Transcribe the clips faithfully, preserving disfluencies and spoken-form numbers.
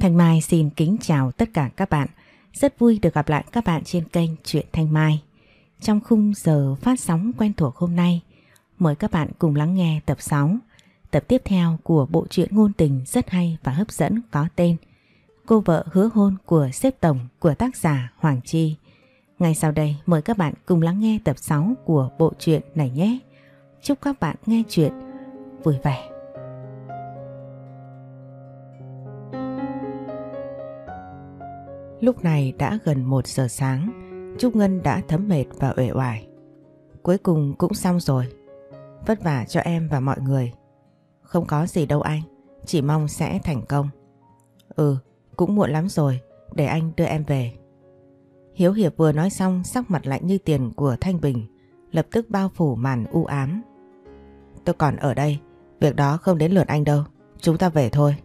Thanh Mai xin kính chào tất cả các bạn. Rất vui được gặp lại các bạn trên kênh Truyện Thanh Mai. Trong khung giờ phát sóng quen thuộc hôm nay, mời các bạn cùng lắng nghe tập sáu, tập tiếp theo của bộ truyện ngôn tình rất hay và hấp dẫn có tên Cô vợ hứa hôn của sếp tổng, của tác giả Hoàng Chi. Ngay sau đây mời các bạn cùng lắng nghe tập sáu của bộ truyện này nhé. Chúc các bạn nghe truyện vui vẻ. Lúc này đã gần một giờ sáng, Trúc Ngân đã thấm mệt và uể oải. Cuối cùng cũng xong rồi. Vất vả cho em và mọi người. Không có gì đâu anh, chỉ mong sẽ thành công. Ừ, cũng muộn lắm rồi, để anh đưa em về. Hiếu Hiệp vừa nói xong, sắc mặt lạnh như tiền của Thanh Bình lập tức bao phủ màn u ám. Tôi còn ở đây, việc đó không đến lượt anh đâu, chúng ta về thôi.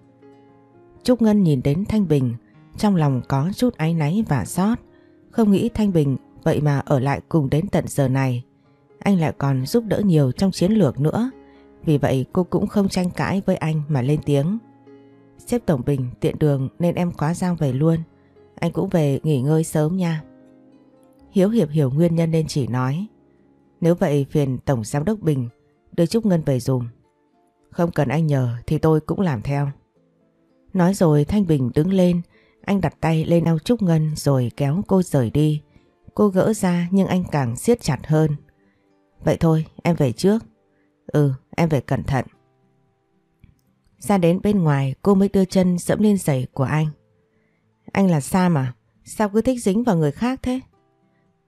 Trúc Ngân nhìn đến Thanh Bình, trong lòng có chút áy náy và xót. Không nghĩ Thanh Bình vậy mà ở lại cùng đến tận giờ này. Anh lại còn giúp đỡ nhiều trong chiến lược nữa. Vì vậy cô cũng không tranh cãi với anh mà lên tiếng. Sếp tổng Bình tiện đường nên em quá giang về luôn. Anh cũng về nghỉ ngơi sớm nha. Hiếu Hiệp hiểu nguyên nhân nên chỉ nói. Nếu vậy phiền tổng giám đốc Bình đưa Trúc Ngân về dùm. Không cần anh nhờ thì tôi cũng làm theo. Nói rồi Thanh Bình đứng lên. Anh đặt tay lên eo Trúc Ngân rồi kéo cô rời đi. Cô gỡ ra nhưng anh càng siết chặt hơn. Vậy thôi, em về trước. Ừ, em về cẩn thận. Ra đến bên ngoài cô mới đưa chân dẫm lên giày của anh. Anh là Sa mà, sao cứ thích dính vào người khác thế?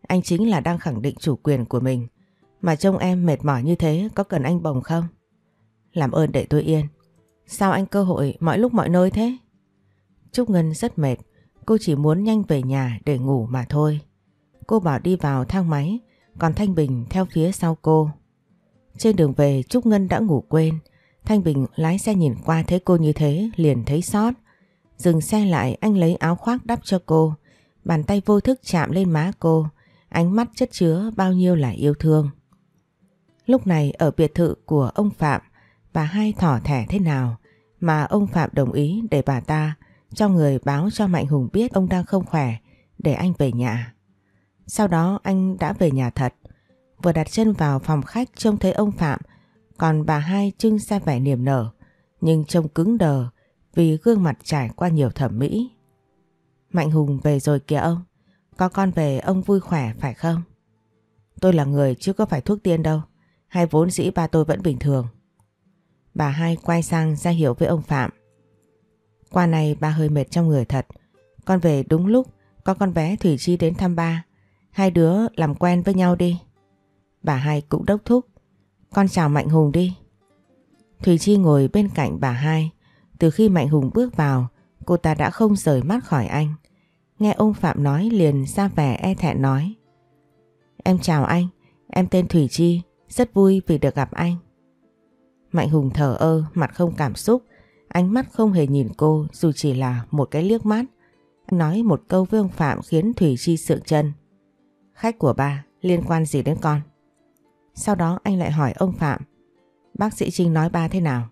Anh chính là đang khẳng định chủ quyền của mình. Mà trông em mệt mỏi như thế có cần anh bồng không? Làm ơn để tôi yên. Sao anh cơ hội mọi lúc mọi nơi thế? Trúc Ngân rất mệt, cô chỉ muốn nhanh về nhà để ngủ mà thôi. Cô bỏ đi vào thang máy, còn Thanh Bình theo phía sau cô. Trên đường về Trúc Ngân đã ngủ quên. Thanh Bình lái xe nhìn qua thấy cô như thế liền thấy xót. Dừng xe lại anh lấy áo khoác đắp cho cô. Bàn tay vô thức chạm lên má cô, ánh mắt chất chứa bao nhiêu là yêu thương. Lúc này ở biệt thự của ông Phạm, bà hai thỏ thẻ thế nào mà ông Phạm đồng ý để bà ta cho người báo cho Mạnh Hùng biết ông đang không khỏe để anh về nhà. Sau đó anh đã về nhà thật. Vừa đặt chân vào phòng khách trông thấy ông Phạm, còn bà hai trưng ra vẻ niềm nở, nhưng trông cứng đờ vì gương mặt trải qua nhiều thẩm mỹ. Mạnh Hùng về rồi kìa ông, có con về ông vui khỏe phải không? Tôi là người chứ có phải thuốc tiên đâu, hay vốn dĩ ba tôi vẫn bình thường. Bà hai quay sang ra hiệu với ông Phạm. Qua này ba hơi mệt trong người thật. Con về đúng lúc, có con bé Thủy Chi đến thăm ba. Hai đứa làm quen với nhau đi. Bà hai cũng đốc thúc. Con chào Mạnh Hùng đi. Thủy Chi ngồi bên cạnh bà hai. Từ khi Mạnh Hùng bước vào, cô ta đã không rời mắt khỏi anh. Nghe ông Phạm nói liền ra vẻ e thẹn nói. Em chào anh, em tên Thủy Chi, rất vui vì được gặp anh. Mạnh Hùng thờ ơ, mặt không cảm xúc. Ánh mắt không hề nhìn cô dù chỉ là một cái liếc mắt. Nói một câu với ông Phạm khiến Thủy Chi sượng chân. Khách của ba liên quan gì đến con? Sau đó anh lại hỏi ông Phạm. Bác sĩ Trinh nói ba thế nào?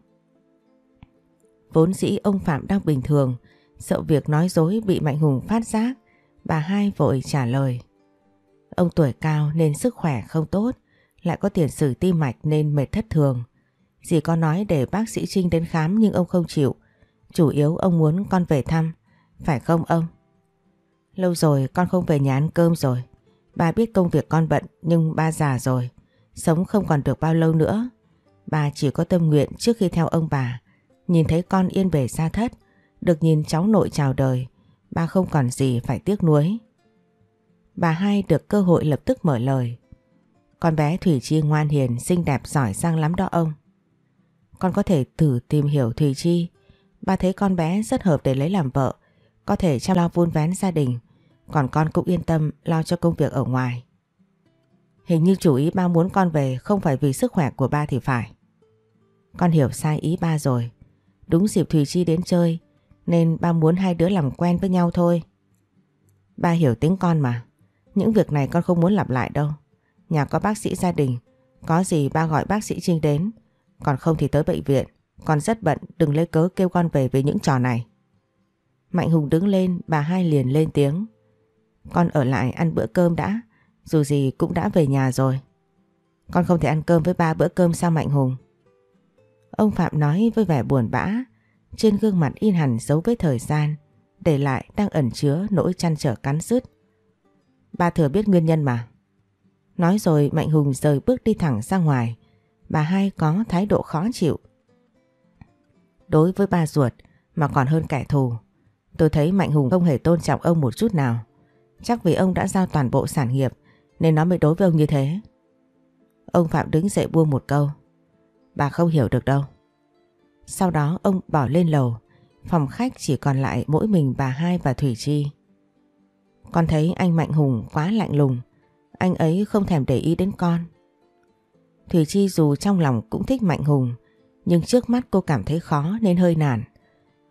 Vốn dĩ ông Phạm đang bình thường. Sợ việc nói dối bị Mạnh Hùng phát giác. Bà hai vội trả lời. Ông tuổi cao nên sức khỏe không tốt. Lại có tiền sử tim mạch nên mệt thất thường. Dì có nói để bác sĩ Trinh đến khám nhưng ông không chịu. Chủ yếu ông muốn con về thăm. Phải không ông? Lâu rồi con không về nhà ăn cơm rồi. Ba biết công việc con bận nhưng ba già rồi. Sống không còn được bao lâu nữa. Ba chỉ có tâm nguyện trước khi theo ông bà. Nhìn thấy con yên bề xa thất. Được nhìn cháu nội chào đời. Ba không còn gì phải tiếc nuối. Bà hai được cơ hội lập tức mở lời. Con bé Thủy Chi ngoan hiền, xinh đẹp giỏi giang lắm đó ông. Con có thể thử tìm hiểu Thùy Chi. Ba thấy con bé rất hợp để lấy làm vợ. Có thể chăm lo vun vén gia đình. Còn con cũng yên tâm lo cho công việc ở ngoài. Hình như chủ ý ba muốn con về không phải vì sức khỏe của ba thì phải. Con hiểu sai ý ba rồi. Đúng dịp Thùy Chi đến chơi nên ba muốn hai đứa làm quen với nhau thôi. Ba hiểu tính con mà. Những việc này con không muốn lặp lại đâu. Nhà có bác sĩ gia đình. Có gì ba gọi bác sĩ Trinh đến. Còn không thì tới bệnh viện. Con rất bận, đừng lấy cớ kêu con về với những trò này. Mạnh Hùng đứng lên, bà hai liền lên tiếng. Con ở lại ăn bữa cơm đã, dù gì cũng đã về nhà rồi. Con không thể ăn cơm với ba bữa cơm sao Mạnh Hùng? Ông Phạm nói với vẻ buồn bã, trên gương mặt in hẳn dấu vết thời gian, để lại đang ẩn chứa nỗi trăn trở cắn rứt. Ba thừa biết nguyên nhân mà. Nói rồi Mạnh Hùng rời bước đi thẳng ra ngoài, bà hai có thái độ khó chịu. Đối với ba ruột mà còn hơn kẻ thù, tôi thấy Mạnh Hùng không hề tôn trọng ông một chút nào. Chắc vì ông đã giao toàn bộ sản nghiệp nên nó mới đối với ông như thế. Ông Phạm đứng dậy buông một câu. Bà không hiểu được đâu. Sau đó ông bỏ lên lầu, phòng khách chỉ còn lại mỗi mình bà hai và Thủy Chi. Con thấy anh Mạnh Hùng quá lạnh lùng, anh ấy không thèm để ý đến con. Thủy Chi dù trong lòng cũng thích Mạnh Hùng, nhưng trước mắt cô cảm thấy khó nên hơi nản.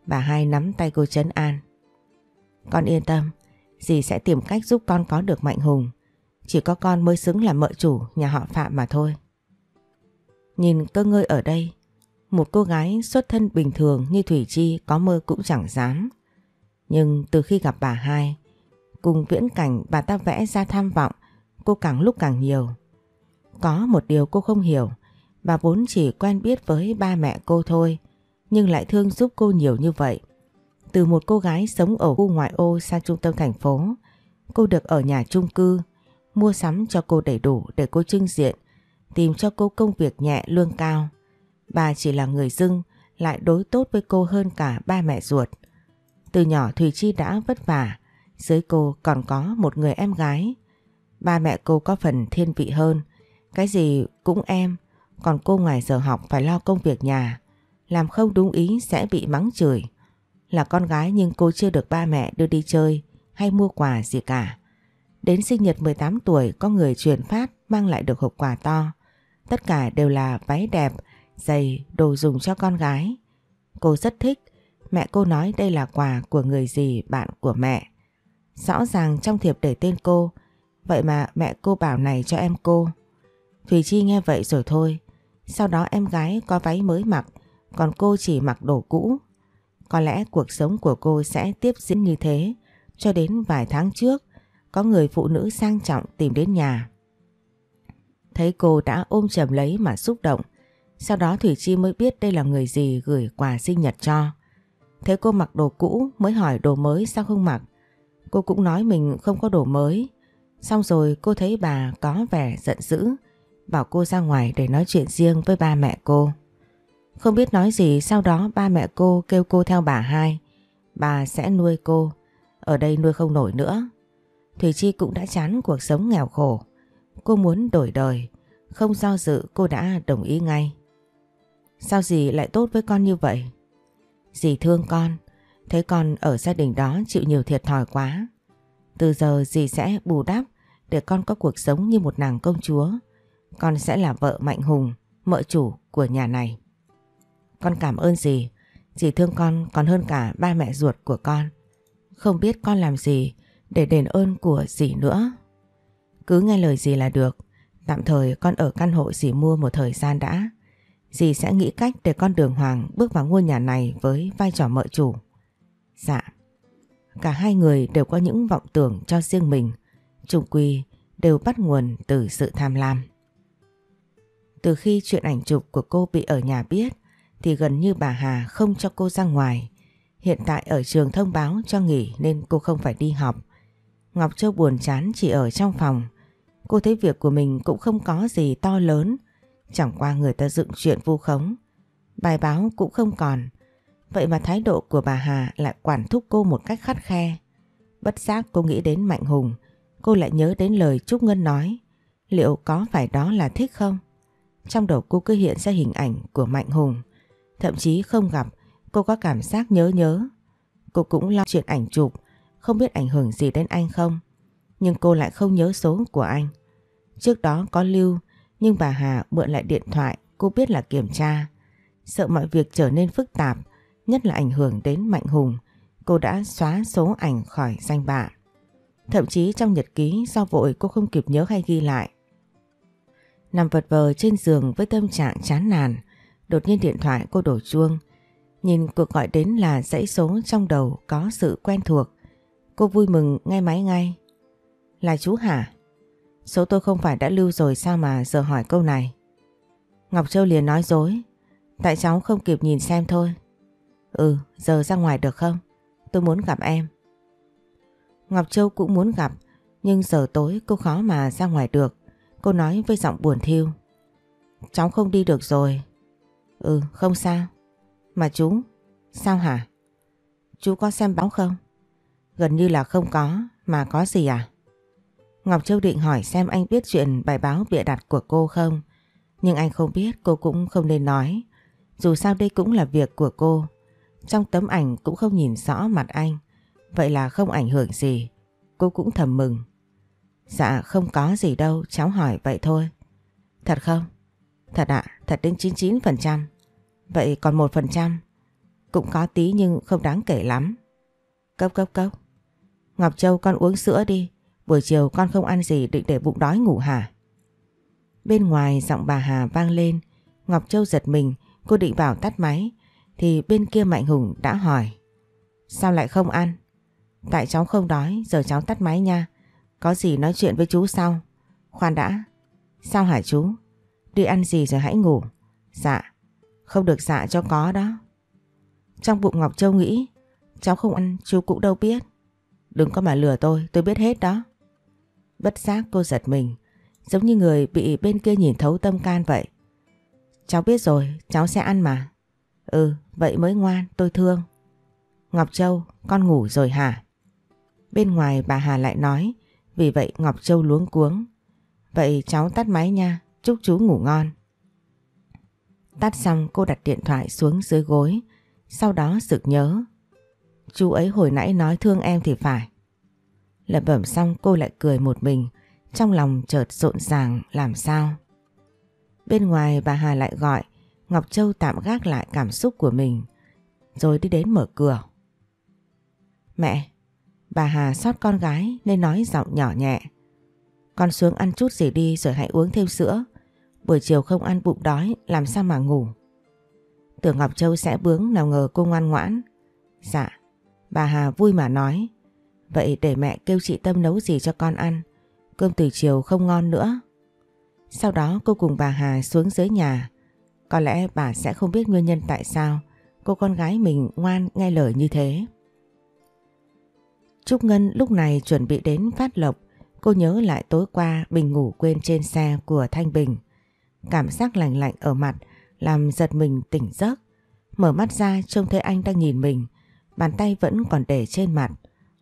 Bà hai nắm tay cô trấn an. Con yên tâm, dì sẽ tìm cách giúp con có được Mạnh Hùng. Chỉ có con mới xứng là mợ chủ nhà họ Phạm mà thôi. Nhìn cơ ngơi ở đây, một cô gái xuất thân bình thường như Thủy Chi có mơ cũng chẳng dám. Nhưng từ khi gặp bà hai, cùng viễn cảnh bà ta vẽ ra tham vọng, cô càng lúc càng nhiều. Có một điều cô không hiểu, bà vốn chỉ quen biết với ba mẹ cô thôi, nhưng lại thương giúp cô nhiều như vậy. Từ một cô gái sống ở khu ngoại ô sang trung tâm thành phố, cô được ở nhà chung cư, mua sắm cho cô đầy đủ để cô trưng diện, tìm cho cô công việc nhẹ lương cao. Bà chỉ là người dưng, lại đối tốt với cô hơn cả ba mẹ ruột. Từ nhỏ Thùy Chi đã vất vả, dưới cô còn có một người em gái. Ba mẹ cô có phần thiên vị hơn, cái gì cũng em, còn cô ngoài giờ học phải lo công việc nhà, làm không đúng ý sẽ bị mắng chửi. Là con gái nhưng cô chưa được ba mẹ đưa đi chơi hay mua quà gì cả. Đến sinh nhật mười tám tuổi có người chuyển phát mang lại được hộp quà to. Tất cả đều là váy đẹp, giày, đồ dùng cho con gái. Cô rất thích, mẹ cô nói đây là quà của người dì bạn của mẹ. Rõ ràng trong thiệp để tên cô, vậy mà mẹ cô bảo này cho em cô. Thùy Chi nghe vậy rồi thôi, sau đó em gái có váy mới mặc, còn cô chỉ mặc đồ cũ. Có lẽ cuộc sống của cô sẽ tiếp diễn như thế, cho đến vài tháng trước, có người phụ nữ sang trọng tìm đến nhà. Thấy cô đã ôm chầm lấy mà xúc động, sau đó Thủy Chi mới biết đây là người gì gửi quà sinh nhật cho. Thế cô mặc đồ cũ mới hỏi đồ mới sao không mặc. Cô cũng nói mình không có đồ mới. Xong rồi cô thấy bà có vẻ giận dữ, bảo cô ra ngoài để nói chuyện riêng với ba mẹ cô. Không biết nói gì, sau đó ba mẹ cô kêu cô theo bà hai. Bà sẽ nuôi cô, ở đây nuôi không nổi nữa. Thùy Chi cũng đã chán cuộc sống nghèo khổ, cô muốn đổi đời, không do dự cô đã đồng ý ngay. Sao dì lại tốt với con như vậy? Dì thương con, thấy con ở gia đình đó chịu nhiều thiệt thòi quá. Từ giờ dì sẽ bù đắp để con có cuộc sống như một nàng công chúa. Con sẽ là vợ Mạnh Hùng, mợ chủ của nhà này. Con cảm ơn dì, dì thương con còn hơn cả ba mẹ ruột của con. Không biết con làm gì để đền ơn của dì nữa. Cứ nghe lời dì là được. Tạm thời con ở căn hộ dì mua một thời gian đã. Dì sẽ nghĩ cách để con đường hoàng bước vào ngôi nhà này với vai trò mợ chủ. Dạ. Cả hai người đều có những vọng tưởng cho riêng mình, chung quy đều bắt nguồn từ sự tham lam. Từ khi chuyện ảnh chụp của cô bị ở nhà biết thì gần như bà Hà không cho cô ra ngoài. Hiện tại ở trường thông báo cho nghỉ nên cô không phải đi học. Ngọc Châu buồn chán chỉ ở trong phòng. Cô thấy việc của mình cũng không có gì to lớn, chẳng qua người ta dựng chuyện vu khống. Bài báo cũng không còn. Vậy mà thái độ của bà Hà lại quản thúc cô một cách khắt khe. Bất giác cô nghĩ đến Mạnh Hùng, cô lại nhớ đến lời Trúc Ngân nói. Liệu có phải đó là thích không? Trong đầu cô cứ hiện ra hình ảnh của Mạnh Hùng. Thậm chí không gặp, cô có cảm giác nhớ nhớ. Cô cũng lo chuyện ảnh chụp, không biết ảnh hưởng gì đến anh không. Nhưng cô lại không nhớ số của anh. Trước đó có lưu, nhưng bà Hà mượn lại điện thoại, cô biết là kiểm tra. Sợ mọi việc trở nên phức tạp, nhất là ảnh hưởng đến Mạnh Hùng, cô đã xóa số ảnh khỏi danh bạ. Thậm chí trong nhật ký do vội cô không kịp nhớ hay ghi lại. Nằm vật vờ trên giường với tâm trạng chán nản, đột nhiên điện thoại cô đổ chuông. Nhìn cuộc gọi đến là dãy số trong đầu có sự quen thuộc. Cô vui mừng nghe máy ngay. Là chú hả? Số tôi không phải đã lưu rồi sao mà giờ hỏi câu này? Ngọc Châu liền nói dối. Tại cháu không kịp nhìn xem thôi. Ừ, giờ ra ngoài được không? Tôi muốn gặp em. Ngọc Châu cũng muốn gặp, nhưng giờ tối cô khó mà ra ngoài được. Cô nói với giọng buồn thiu. Cháu không đi được rồi. Ừ, không sao. Mà chú, sao hả? Chú có xem báo không? Gần như là không có, mà có gì à? Ngọc Châu định hỏi xem anh biết chuyện bài báo bịa đặt của cô không. Nhưng anh không biết, cô cũng không nên nói. Dù sao đây cũng là việc của cô. Trong tấm ảnh cũng không nhìn rõ mặt anh. Vậy là không ảnh hưởng gì. Cô cũng thầm mừng. Dạ không có gì đâu, cháu hỏi vậy thôi. Thật không? Thật ạ, à, thật đến chín mươi chín phần trăm. Vậy còn một phần trăm? Cũng có tí nhưng không đáng kể lắm. Cốc cốc cốc. Ngọc Châu, con uống sữa đi. Buổi chiều con không ăn gì định để bụng đói ngủ hả? Bên ngoài giọng bà Hà vang lên. Ngọc Châu giật mình, cô định vào tắt máy. Thì bên kia Mạnh Hùng đã hỏi. Sao lại không ăn? Tại cháu không đói, giờ cháu tắt máy nha. Có gì nói chuyện với chú sau. Khoan đã. Sao hả chú? Đi ăn gì rồi hãy ngủ. Dạ. Không được dạ cho có đó. Trong bụng Ngọc Châu nghĩ. Cháu không ăn chú cũng đâu biết. Đừng có mà lừa tôi, tôi biết hết đó. Bất giác cô giật mình. Giống như người bị bên kia nhìn thấu tâm can vậy. Cháu biết rồi, cháu sẽ ăn mà. Ừ, vậy mới ngoan, tôi thương. Ngọc Châu, con ngủ rồi hả? Bên ngoài bà Hà lại nói. Vì vậy Ngọc Châu luống cuống. Vậy cháu tắt máy nha, chúc chú ngủ ngon. Tắt xong cô đặt điện thoại xuống dưới gối. Sau đó sực nhớ. Chú ấy hồi nãy nói thương em thì phải. Lẩm bẩm xong cô lại cười một mình. Trong lòng chợt rộn ràng làm sao. Bên ngoài bà Hà lại gọi. Ngọc Châu tạm gác lại cảm xúc của mình. Rồi đi đến mở cửa. Mẹ. Bà Hà xót con gái nên nói giọng nhỏ nhẹ. Con xuống ăn chút gì đi rồi hãy uống thêm sữa. Buổi chiều không ăn bụng đói làm sao mà ngủ. Tưởng Ngọc Châu sẽ bướng, nào ngờ cô ngoan ngoãn. Dạ. Bà Hà vui mà nói. Vậy để mẹ kêu chị Tâm nấu gì cho con ăn. Cơm từ chiều không ngon nữa. Sau đó cô cùng bà Hà xuống dưới nhà. Có lẽ bà sẽ không biết nguyên nhân tại sao cô con gái mình ngoan nghe lời như thế. Trúc Ngân lúc này chuẩn bị đến Phát Lộc. Cô nhớ lại tối qua mình ngủ quên trên xe của Thanh Bình. Cảm giác lạnh lạnh ở mặt làm giật mình tỉnh giấc. Mở mắt ra trông thấy anh đang nhìn mình. Bàn tay vẫn còn để trên mặt.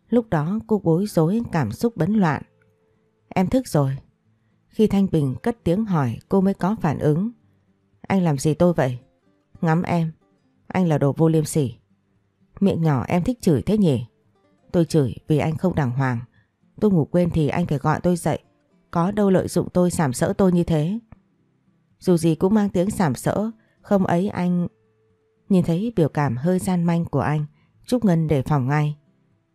Lúc đó cô bối rối cảm xúc bấn loạn. Em thức rồi. Khi Thanh Bình cất tiếng hỏi cô mới có phản ứng. Anh làm gì tôi vậy? Ngắm em. Anh là đồ vô liêm sỉ. Miệng nhỏ em thích chửi thế nhỉ? Tôi chửi vì anh không đàng hoàng. Tôi ngủ quên thì anh phải gọi tôi dậy. Có đâu lợi dụng tôi sàm sỡ tôi như thế. Dù gì cũng mang tiếng sàm sỡ. Không ấy anh... Nhìn thấy biểu cảm hơi gian manh của anh, Trúc Ngân đề phòng ngay.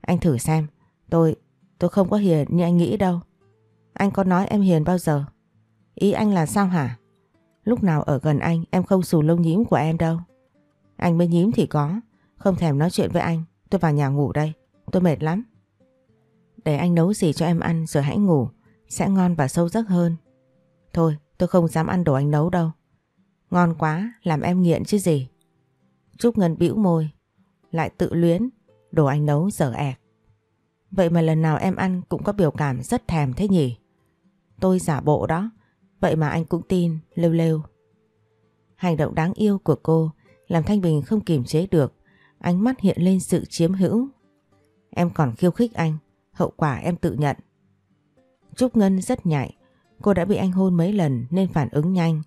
Anh thử xem. Tôi... tôi không có hiền như anh nghĩ đâu. Anh có nói em hiền bao giờ? Ý anh là sao hả? Lúc nào ở gần anh em không xù lông nhím của em đâu. Anh mới nhím thì có. Không thèm nói chuyện với anh. Tôi vào nhà ngủ đây. Tôi mệt lắm. Để anh nấu gì cho em ăn rồi hãy ngủ. Sẽ ngon và sâu giấc hơn. Thôi tôi không dám ăn đồ anh nấu đâu. Ngon quá làm em nghiện chứ gì. Trúc Ngân bĩu môi. Lại tự luyến. Đồ anh nấu dở ẹc. Vậy mà lần nào em ăn cũng có biểu cảm rất thèm thế nhỉ. Tôi giả bộ đó. Vậy mà anh cũng tin, lêu lêu. Hành động đáng yêu của cô làm Thanh Bình không kiềm chế được. Ánh mắt hiện lên sự chiếm hữu. Em còn khiêu khích anh. Hậu quả em tự nhận. Trúc Ngân rất nhạy. Cô đã bị anh hôn mấy lần nên phản ứng nhanh.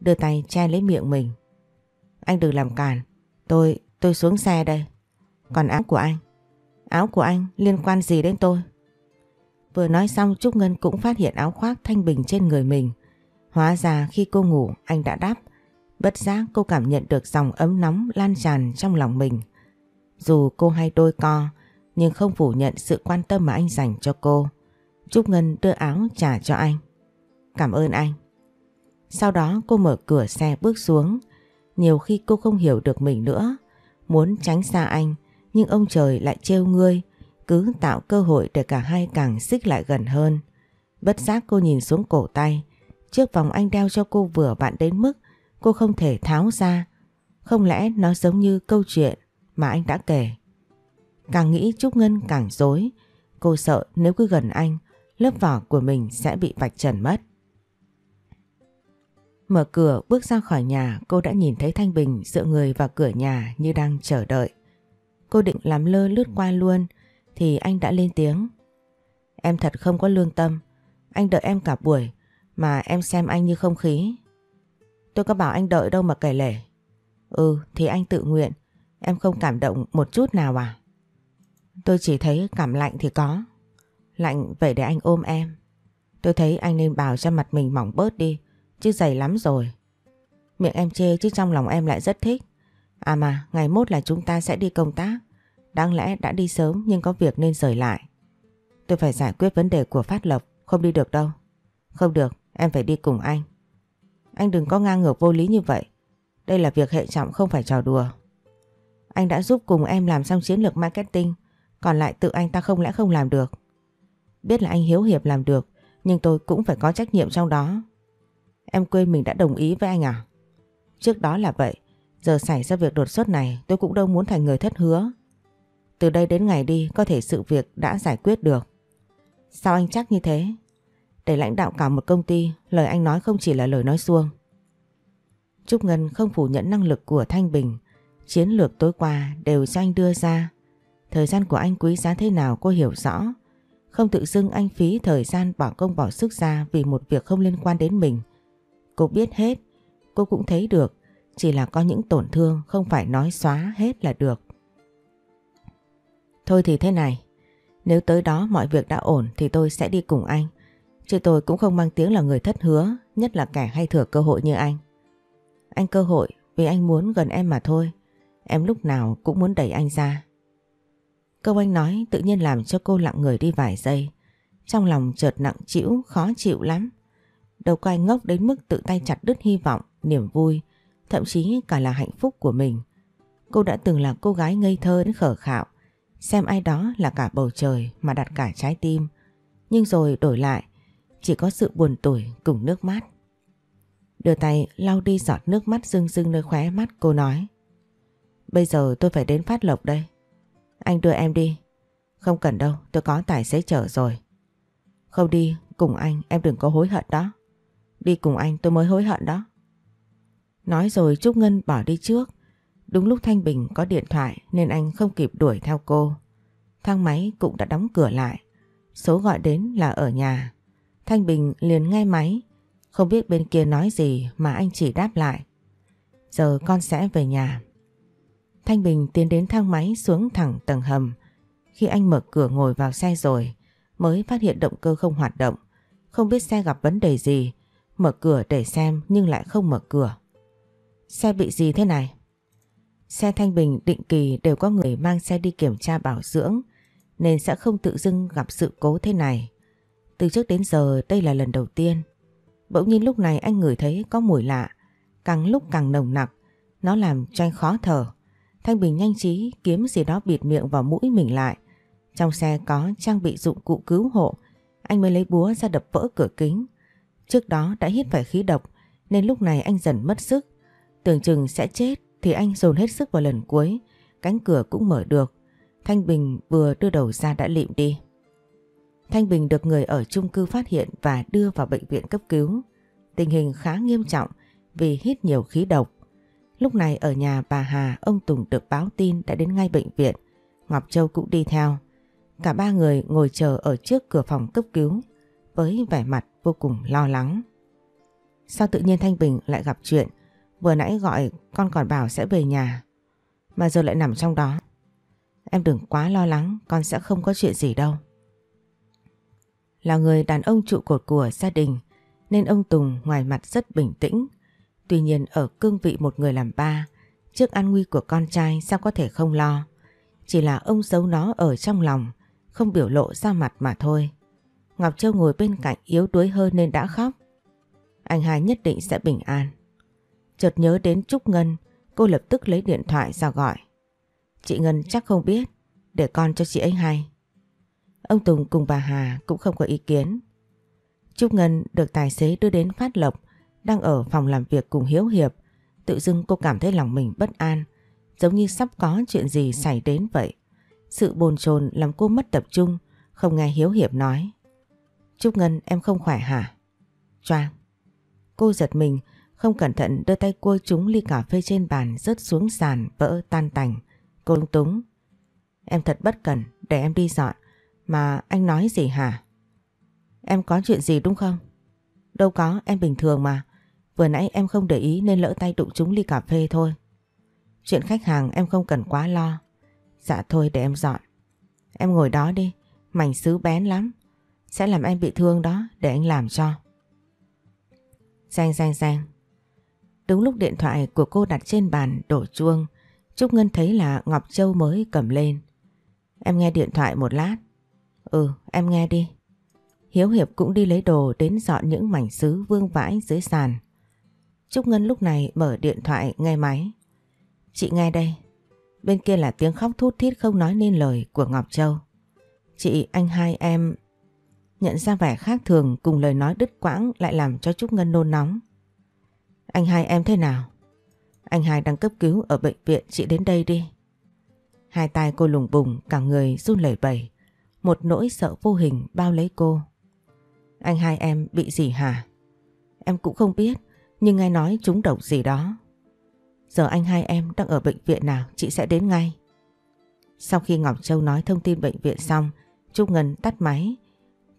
Đưa tay che lấy miệng mình. Anh đừng làm càn. Tôi, tôi xuống xe đây. Còn áo của anh. Áo của anh liên quan gì đến tôi? Vừa nói xong Trúc Ngân cũng phát hiện áo khoác Thanh Bình trên người mình. Hóa ra khi cô ngủ anh đã đáp. Bất giác cô cảm nhận được dòng ấm nóng lan tràn trong lòng mình. Dù cô hay đôi co nhưng không phủ nhận sự quan tâm mà anh dành cho cô. Trúc Ngân đưa áo trả cho anh. Cảm ơn anh. Sau đó cô mở cửa xe bước xuống. Nhiều khi cô không hiểu được mình nữa. muốn tránh xa anh, nhưng ông trời lại trêu ngươi, cứ tạo cơ hội để cả hai càng xích lại gần hơn. Bất giác cô nhìn xuống cổ tay, chiếc vòng anh đeo cho cô vừa vặn đến mức cô không thể tháo ra. Không lẽ nó giống như câu chuyện mà anh đã kể? Càng nghĩ Trúc Ngân càng rối. Cô sợ nếu cứ gần anh, lớp vỏ của mình sẽ bị vạch trần mất. Mở cửa bước ra khỏi nhà, cô đã nhìn thấy Thanh Bình dựa người vào cửa nhà như đang chờ đợi. Cô định làm lơ lướt qua luôn thì anh đã lên tiếng. Em thật không có lương tâm. Anh đợi em cả buổi mà em xem anh như không khí. Tôi có bảo anh đợi đâu mà kể lể. Ừ thì anh tự nguyện. Em không cảm động một chút nào à? Tôi chỉ thấy cảm lạnh thì có. Lạnh vậy để anh ôm em. Tôi thấy anh nên bào cho mặt mình mỏng bớt đi, chứ dày lắm rồi. Miệng em chê chứ trong lòng em lại rất thích. À mà ngày mốt là chúng ta sẽ đi công tác. Đáng lẽ đã đi sớm nhưng có việc nên rời lại. Tôi phải giải quyết vấn đề của Phát Lộc, không đi được đâu. Không được, em phải đi cùng anh. Anh đừng có ngang ngược vô lý như vậy. Đây là việc hệ trọng không phải trò đùa. Anh đã giúp cùng em làm xong chiến lược marketing, còn lại tự anh ta không lẽ không làm được. Biết là anh Hiếu Hiệp làm được, nhưng tôi cũng phải có trách nhiệm trong đó. Em quên mình đã đồng ý với anh à? Trước đó là vậy, giờ xảy ra việc đột xuất này, tôi cũng đâu muốn thành người thất hứa. Từ đây đến ngày đi, có thể sự việc đã giải quyết được. Sao anh chắc như thế? Để lãnh đạo cả một công ty, lời anh nói không chỉ là lời nói suông. Trúc Ngân không phủ nhận năng lực của Thanh Bình. Chiến lược tối qua đều do anh đưa ra. Thời gian của anh quý giá thế nào cô hiểu rõ. Không tự dưng anh phí thời gian bỏ công bỏ sức ra vì một việc không liên quan đến mình. Cô biết hết, cô cũng thấy được. Chỉ là có những tổn thương không phải nói xóa hết là được. Thôi thì thế này, nếu tới đó mọi việc đã ổn thì tôi sẽ đi cùng anh. Chứ tôi cũng không mang tiếng là người thất hứa, nhất là kẻ hay thừa cơ hội như anh. Anh cơ hội vì anh muốn gần em mà thôi. Em lúc nào cũng muốn đẩy anh ra. Câu anh nói tự nhiên làm cho cô lặng người đi vài giây. Trong lòng chợt nặng trĩu, khó chịu lắm. Đầu cô anh ngốc đến mức tự tay chặt đứt hy vọng, niềm vui, thậm chí cả là hạnh phúc của mình. Cô đã từng là cô gái ngây thơ đến khờ khạo, xem ai đó là cả bầu trời mà đặt cả trái tim. Nhưng rồi đổi lại, chỉ có sự buồn tủi cùng nước mắt. Đưa tay lau đi giọt nước mắt rưng rưng nơi khóe mắt, cô nói. Bây giờ tôi phải đến Phát Lộc đây. Anh đưa em đi. Không cần đâu, tôi có tài xế chở rồi. Không đi cùng anh em đừng có hối hận đó. Đi cùng anh tôi mới hối hận đó. Nói rồi Trúc Ngân bỏ đi trước. Đúng lúc Thanh Bình có điện thoại nên anh không kịp đuổi theo cô. Thang máy cũng đã đóng cửa lại. Số gọi đến là ở nhà. Thanh Bình liền nghe máy. Không biết bên kia nói gì mà anh chỉ đáp lại. Giờ con sẽ về nhà. Thanh Bình tiến đến thang máy xuống thẳng tầng hầm. Khi anh mở cửa ngồi vào xe rồi mới phát hiện động cơ không hoạt động. Không biết xe gặp vấn đề gì. Mở cửa để xem nhưng lại không mở cửa. Xe bị gì thế này? Xe Thanh Bình định kỳ đều có người mang xe đi kiểm tra bảo dưỡng nên sẽ không tự dưng gặp sự cố thế này. Từ trước đến giờ đây là lần đầu tiên. Bỗng nhiên lúc này anh ngửi thấy có mùi lạ, càng lúc càng nồng nặc. Nó làm cho anh khó thở. Thanh Bình nhanh trí kiếm gì đó bịt miệng vào mũi mình lại. Trong xe có trang bị dụng cụ cứu hộ. Anh mới lấy búa ra đập vỡ cửa kính. Trước đó đã hít phải khí độc nên lúc này anh dần mất sức. Tưởng chừng sẽ chết thì anh dồn hết sức vào lần cuối. Cánh cửa cũng mở được. Thanh Bình vừa đưa đầu ra đã lịm đi. Thanh Bình được người ở chung cư phát hiện và đưa vào bệnh viện cấp cứu. Tình hình khá nghiêm trọng vì hít nhiều khí độc. Lúc này ở nhà bà Hà, ông Tùng được báo tin đã đến ngay bệnh viện. Ngọc Châu cũng đi theo. Cả ba người ngồi chờ ở trước cửa phòng cấp cứu với vẻ mặt vô cùng lo lắng. Sao tự nhiên Thanh Bình lại gặp chuyện? Vừa nãy gọi con còn bảo sẽ về nhà mà giờ lại nằm trong đó. Em đừng quá lo lắng, con sẽ không có chuyện gì đâu. Là người đàn ông trụ cột của gia đình nên ông Tùng ngoài mặt rất bình tĩnh. Tuy nhiên ở cương vị một người làm ba, trước an nguy của con trai sao có thể không lo. Chỉ là ông giấu nó ở trong lòng, không biểu lộ ra mặt mà thôi. Ngọc Châu ngồi bên cạnh yếu đuối hơn nên đã khóc. Anh hai nhất định sẽ bình an. Chợt nhớ đến Trúc Ngân, cô lập tức lấy điện thoại ra gọi. Chị Ngân chắc không biết, để con cho chị ấy hay. Ông Tùng cùng bà Hà cũng không có ý kiến. Trúc Ngân được tài xế đưa đến Phát Lộc, đang ở phòng làm việc cùng Hiếu Hiệp. Tự dưng cô cảm thấy lòng mình bất an, giống như sắp có chuyện gì xảy đến vậy. Sự bồn chồn làm cô mất tập trung, không nghe Hiếu Hiệp nói. Trúc Ngân, em không khỏe hả? Choang. Cô giật mình, không cẩn thận đưa tay cua trúng ly cà phê trên bàn rớt xuống sàn vỡ tan tành. Cô lúng túng. Em thật bất cẩn, để em đi dọn. Mà anh nói gì hả? Em có chuyện gì đúng không? Đâu có, em bình thường mà. Vừa nãy em không để ý nên lỡ tay đụng trúng ly cà phê thôi. Chuyện khách hàng em không cần quá lo. Dạ thôi để em dọn. Em ngồi đó đi, mảnh sứ bén lắm. Sẽ làm em bị thương đó, để anh làm cho. Reng reng reng. Đúng lúc điện thoại của cô đặt trên bàn đổ chuông, Trúc Ngân thấy là Ngọc Châu mới cầm lên. Em nghe điện thoại một lát. Ừ, em nghe đi. Hiếu Hiệp cũng đi lấy đồ đến dọn những mảnh sứ vương vãi dưới sàn. Trúc Ngân lúc này mở điện thoại nghe máy. Chị nghe đây. Bên kia là tiếng khóc thút thít không nói nên lời của Ngọc Châu. Chị, anh hai em... Nhận ra vẻ khác thường cùng lời nói đứt quãng lại làm cho Trúc Ngân nôn nóng. Anh hai em thế nào? Anh hai đang cấp cứu ở bệnh viện, chị đến đây đi. Hai tay cô lùng bùng, cả người run lẩy bẩy. Một nỗi sợ vô hình bao lấy cô. Anh hai em bị gì hả? Em cũng không biết, nhưng nghe nói trúng độc gì đó. Giờ anh hai em đang ở bệnh viện nào, chị sẽ đến ngay. Sau khi Ngọc Châu nói thông tin bệnh viện xong, Trúc Ngân tắt máy.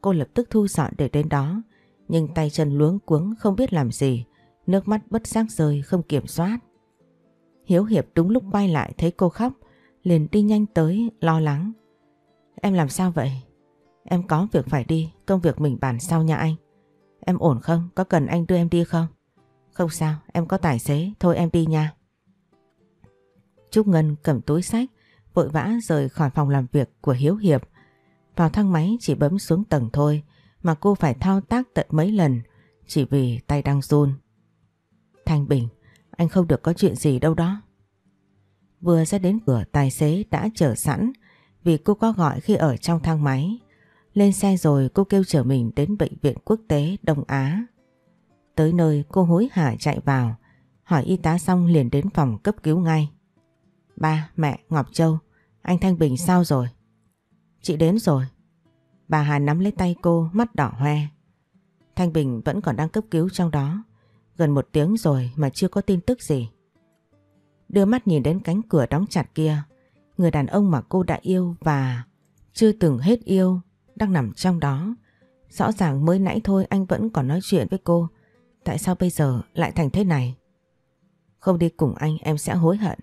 Cô lập tức thu dọn để đến đó, nhưng tay chân luống cuống không biết làm gì, nước mắt bất giác rơi không kiểm soát. Hiếu Hiệp đúng lúc quay lại thấy cô khóc, liền đi nhanh tới lo lắng. Em làm sao vậy? Em có việc phải đi, công việc mình bàn sau nha anh. Em ổn không? Có cần anh đưa em đi không? Không sao, em có tài xế, thôi em đi nha. Trúc Ngân cầm túi xách, vội vã rời khỏi phòng làm việc của Hiếu Hiệp. Vào thang máy chỉ bấm xuống tầng thôi mà cô phải thao tác tận mấy lần chỉ vì tay đang run. Thanh Bình, anh không được có chuyện gì đâu đó. Vừa ra đến cửa tài xế đã chờ sẵn vì cô có gọi khi ở trong thang máy. Lên xe rồi cô kêu chở mình đến Bệnh viện Quốc tế Đông Á. Tới nơi cô hối hả chạy vào, hỏi y tá xong liền đến phòng cấp cứu ngay. Ba, mẹ, Ngọc Châu, anh Thanh Bình sao rồi? Chị đến rồi. Bà Hà nắm lấy tay cô, mắt đỏ hoe. Thanh Bình vẫn còn đang cấp cứu trong đó. Gần một tiếng rồi mà chưa có tin tức gì. Đưa mắt nhìn đến cánh cửa đóng chặt kia, người đàn ông mà cô đã yêu và chưa từng hết yêu đang nằm trong đó. Rõ ràng mới nãy thôi anh vẫn còn nói chuyện với cô. Tại sao bây giờ lại thành thế này? Không đi cùng anh em sẽ hối hận.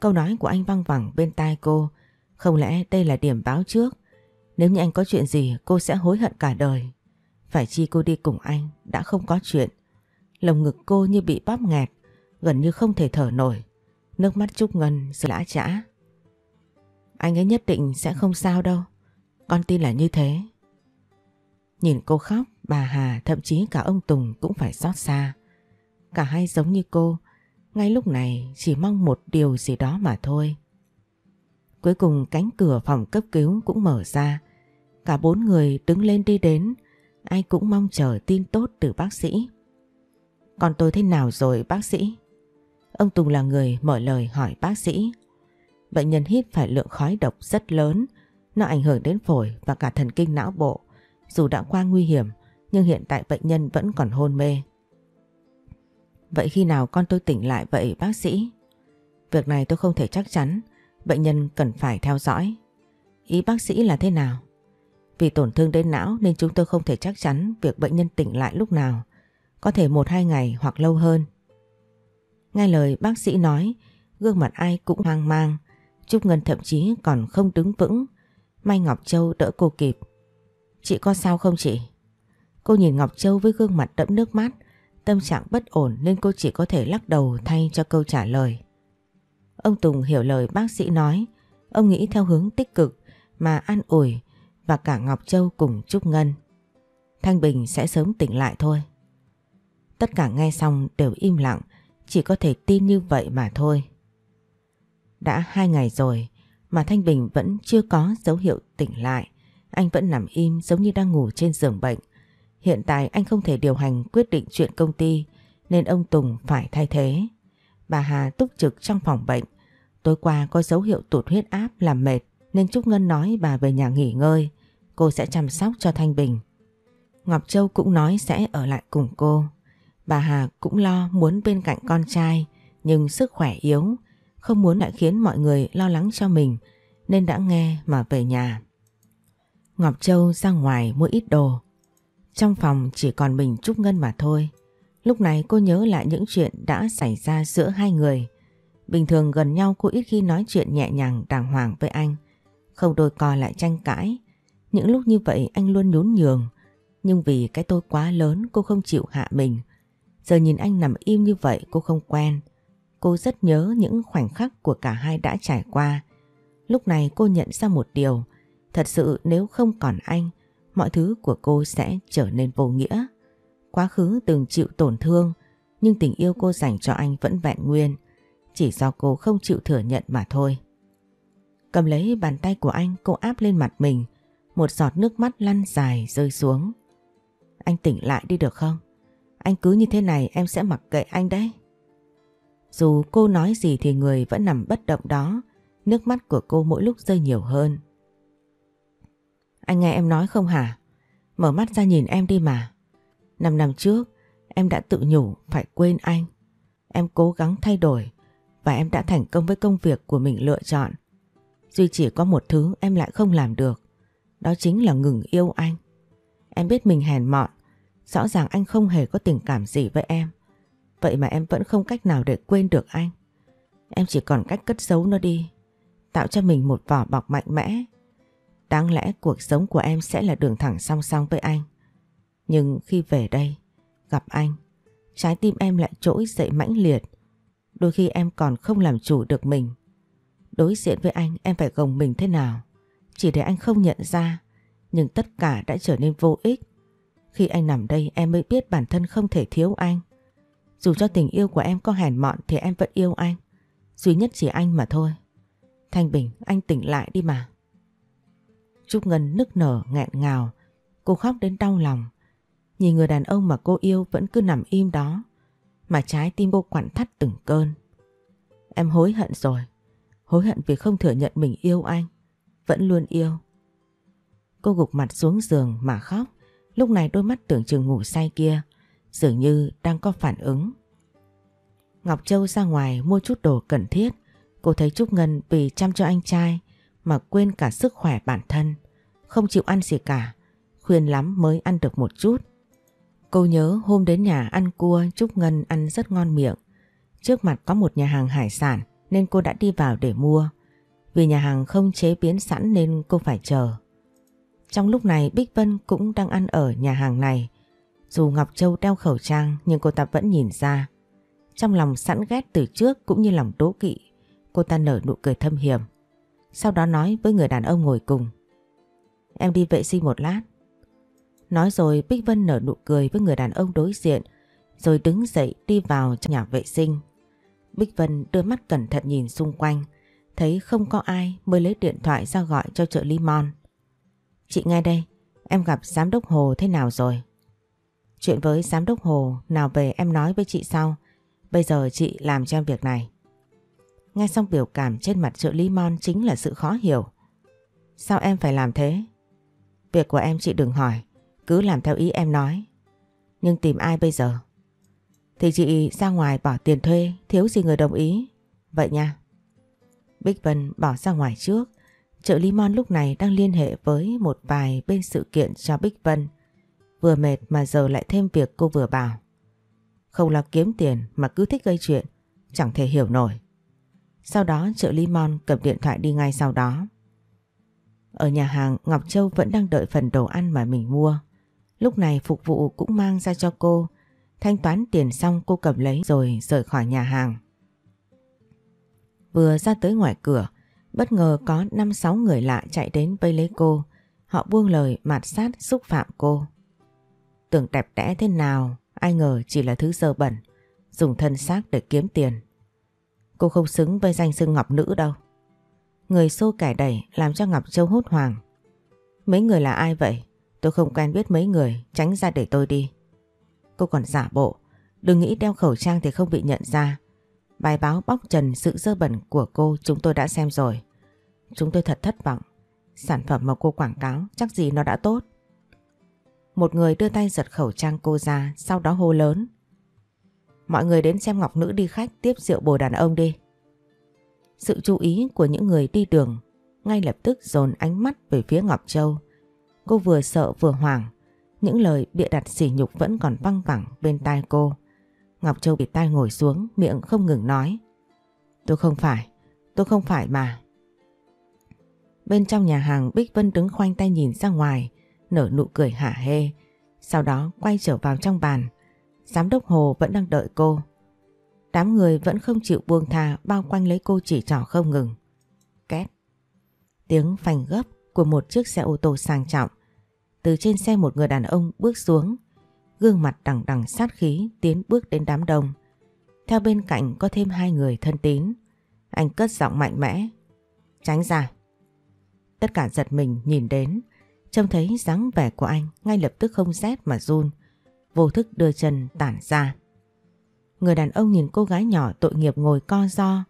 Câu nói của anh văng vẳng bên tai cô. Không lẽ đây là điểm báo trước? Nếu như anh có chuyện gì cô sẽ hối hận cả đời. Phải chi cô đi cùng anh đã không có chuyện. Lồng ngực cô như bị bóp nghẹt, gần như không thể thở nổi. Nước mắt Trúc Ngân rơi lã chã. Anh ấy nhất định sẽ không sao đâu. Con tin là như thế. Nhìn cô khóc, bà Hà thậm chí cả ông Tùng cũng phải xót xa. Cả hai giống như cô, ngay lúc này chỉ mong một điều gì đó mà thôi. Cuối cùng cánh cửa phòng cấp cứu cũng mở ra. Cả bốn người đứng lên đi đến. Ai cũng mong chờ tin tốt từ bác sĩ. Còn tôi thế nào rồi bác sĩ? Ông Tùng là người mở lời hỏi bác sĩ. Bệnh nhân hít phải lượng khói độc rất lớn. Nó ảnh hưởng đến phổi và cả thần kinh não bộ. Dù đã qua nguy hiểm, nhưng hiện tại bệnh nhân vẫn còn hôn mê. Vậy khi nào con tôi tỉnh lại vậy bác sĩ? Việc này tôi không thể chắc chắn. Bệnh nhân cần phải theo dõi. Ý bác sĩ là thế nào? Vì tổn thương đến não nên chúng tôi không thể chắc chắn việc bệnh nhân tỉnh lại lúc nào. Có thể một hai ngày hoặc lâu hơn. Nghe lời bác sĩ nói, gương mặt ai cũng hoang mang. Trúc Ngân thậm chí còn không đứng vững. May Ngọc Châu đỡ cô kịp. Chị có sao không chị? Cô nhìn Ngọc Châu với gương mặt đẫm nước mắt. Tâm trạng bất ổn nên cô chỉ có thể lắc đầu thay cho câu trả lời. Ông Tùng hiểu lời bác sĩ nói, ông nghĩ theo hướng tích cực mà an ủi và cả Ngọc Châu cùng Trúc Ngân. Thanh Bình sẽ sớm tỉnh lại thôi. Tất cả nghe xong đều im lặng, chỉ có thể tin như vậy mà thôi. Đã hai ngày rồi mà Thanh Bình vẫn chưa có dấu hiệu tỉnh lại. Anh vẫn nằm im giống như đang ngủ trên giường bệnh. Hiện tại anh không thể điều hành quyết định chuyện công ty nên ông Tùng phải thay thế. Bà Hà túc trực trong phòng bệnh. Tối qua có dấu hiệu tụt huyết áp làm mệt nên Trúc Ngân nói bà về nhà nghỉ ngơi. Cô sẽ chăm sóc cho Thanh Bình. Ngọc Châu cũng nói sẽ ở lại cùng cô. Bà Hà cũng lo muốn bên cạnh con trai nhưng sức khỏe yếu, không muốn lại khiến mọi người lo lắng cho mình nên đã nghe mà về nhà. Ngọc Châu ra ngoài mua ít đồ. Trong phòng chỉ còn mình Trúc Ngân mà thôi. Lúc này cô nhớ lại những chuyện đã xảy ra giữa hai người. Bình thường gần nhau cô ít khi nói chuyện nhẹ nhàng đàng hoàng với anh, không đôi co lại tranh cãi. Những lúc như vậy anh luôn nhún nhường, nhưng vì cái tôi quá lớn cô không chịu hạ mình. Giờ nhìn anh nằm im như vậy cô không quen. Cô rất nhớ những khoảnh khắc của cả hai đã trải qua. Lúc này cô nhận ra một điều, thật sự nếu không còn anh, mọi thứ của cô sẽ trở nên vô nghĩa. Quá khứ từng chịu tổn thương, nhưng tình yêu cô dành cho anh vẫn vẹn nguyên, chỉ do cô không chịu thừa nhận mà thôi. Cầm lấy bàn tay của anh, cô áp lên mặt mình, một giọt nước mắt lăn dài rơi xuống. Anh tỉnh lại đi được không? Anh cứ như thế này em sẽ mặc kệ anh đấy. Dù cô nói gì thì người vẫn nằm bất động đó, nước mắt của cô mỗi lúc rơi nhiều hơn. Anh nghe em nói không hả? Mở mắt ra nhìn em đi mà. Năm năm trước, em đã tự nhủ phải quên anh. Em cố gắng thay đổi và em đã thành công với công việc của mình lựa chọn. Duy chỉ có một thứ em lại không làm được, đó chính là ngừng yêu anh. Em biết mình hèn mọn, rõ ràng anh không hề có tình cảm gì với em. Vậy mà em vẫn không cách nào để quên được anh. Em chỉ còn cách cất giấu nó đi, tạo cho mình một vỏ bọc mạnh mẽ. Đáng lẽ cuộc sống của em sẽ là đường thẳng song song với anh. Nhưng khi về đây, gặp anh, trái tim em lại trỗi dậy mãnh liệt. Đôi khi em còn không làm chủ được mình. Đối diện với anh em phải gồng mình thế nào, chỉ để anh không nhận ra. Nhưng tất cả đã trở nên vô ích. Khi anh nằm đây em mới biết bản thân không thể thiếu anh. Dù cho tình yêu của em có hèn mọn thì em vẫn yêu anh. Duy nhất chỉ anh mà thôi. Thanh Bình, anh tỉnh lại đi mà. Trúc Ngân nức nở nghẹn ngào. Cô khóc đến đau lòng. Nhìn người đàn ông mà cô yêu vẫn cứ nằm im đó, mà trái tim cô quặn thắt từng cơn. Em hối hận rồi. Hối hận vì không thừa nhận mình yêu anh. Vẫn luôn yêu. Cô gục mặt xuống giường mà khóc. Lúc này đôi mắt tưởng chừng ngủ say kia dường như đang có phản ứng. Ngọc Châu ra ngoài mua chút đồ cần thiết. Cô thấy Trúc Ngân vì chăm cho anh trai mà quên cả sức khỏe bản thân, không chịu ăn gì cả, khuyên lắm mới ăn được một chút. Cô nhớ hôm đến nhà ăn cua, Trúc Ngân ăn rất ngon miệng. Trước mặt có một nhà hàng hải sản nên cô đã đi vào để mua. Vì nhà hàng không chế biến sẵn nên cô phải chờ. Trong lúc này Bích Vân cũng đang ăn ở nhà hàng này. Dù Ngọc Châu đeo khẩu trang nhưng cô ta vẫn nhìn ra. Trong lòng sẵn ghét từ trước cũng như lòng đố kỵ, cô ta nở nụ cười thâm hiểm. Sau đó nói với người đàn ông ngồi cùng: Em đi vệ sinh một lát. Nói rồi Bích Vân nở nụ cười với người đàn ông đối diện, rồi đứng dậy đi vào trong nhà vệ sinh. Bích Vân đưa mắt cẩn thận nhìn xung quanh, thấy không có ai mới lấy điện thoại ra gọi cho trợ lý Mon. Chị nghe đây, em gặp giám đốc Hồ thế nào rồi? Chuyện với giám đốc Hồ nào về em nói với chị sau. Bây giờ chị làm cho em việc này. Nghe xong biểu cảm trên mặt trợ lý Mon chính là sự khó hiểu. Sao em phải làm thế? Việc của em chị đừng hỏi, cứ làm theo ý em nói. Nhưng tìm ai bây giờ? Thì chị ra ngoài bỏ tiền thuê, thiếu gì người đồng ý. Vậy nha. Bích Vân bỏ ra ngoài trước. Trợ lý Mon lúc này đang liên hệ với một vài bên sự kiện cho Bích Vân. Vừa mệt mà giờ lại thêm việc cô vừa bảo. Không lo kiếm tiền mà cứ thích gây chuyện, chẳng thể hiểu nổi. Sau đó trợ lý Mon cầm điện thoại đi ngay sau đó. Ở nhà hàng Ngọc Châu vẫn đang đợi phần đồ ăn mà mình mua. Lúc này phục vụ cũng mang ra cho cô. Thanh toán tiền xong cô cầm lấy rồi rời khỏi nhà hàng. Vừa ra tới ngoài cửa, bất ngờ có năm sáu người lạ chạy đến vây lấy cô. Họ buông lời mạt sát xúc phạm cô. Tưởng đẹp đẽ thế nào, ai ngờ chỉ là thứ dơ bẩn, dùng thân xác để kiếm tiền. cô không xứng với danh xưng Ngọc Nữ đâu. Người xô kẻ đẩy làm cho Ngọc Châu hốt hoảng. Mấy người là ai vậy? Tôi không quen biết mấy người, tránh ra để tôi đi. Cô còn giả bộ, đừng nghĩ đeo khẩu trang thì không bị nhận ra. Bài báo bóc trần sự dơ bẩn của cô chúng tôi đã xem rồi. Chúng tôi thật thất vọng. Sản phẩm mà cô quảng cáo chắc gì nó đã tốt. Một người đưa tay giật khẩu trang cô ra, sau đó hô lớn. Mọi người đến xem Ngọc Nữ đi khách tiếp rượu bồ đàn ông đi. Sự chú ý của những người đi đường ngay lập tức dồn ánh mắt về phía Ngọc Châu. Cô vừa sợ vừa hoảng. Những lời bịa đặt sỉ nhục vẫn còn văng vẳng bên tai cô. Ngọc Châu bịt tai ngồi xuống, miệng không ngừng nói. Tôi không phải, tôi không phải mà. Bên trong nhà hàng, Bích Vân đứng khoanh tay nhìn ra ngoài, nở nụ cười hả hê. Sau đó quay trở vào trong bàn. Giám đốc Hồ vẫn đang đợi cô. Đám người vẫn không chịu buông tha, bao quanh lấy cô chỉ trỏ không ngừng. Két. Tiếng phanh gấp của một chiếc xe ô tô sang trọng. Từ trên xe một người đàn ông bước xuống, gương mặt đằng đằng sát khí tiến bước đến đám đông. Theo bên cạnh có thêm hai người thân tín. Anh cất giọng mạnh mẽ. Tránh ra. Tất cả giật mình nhìn đến, trông thấy dáng vẻ của anh ngay lập tức không rét mà run, vô thức đưa chân tản ra. Người đàn ông nhìn cô gái nhỏ tội nghiệp ngồi co ro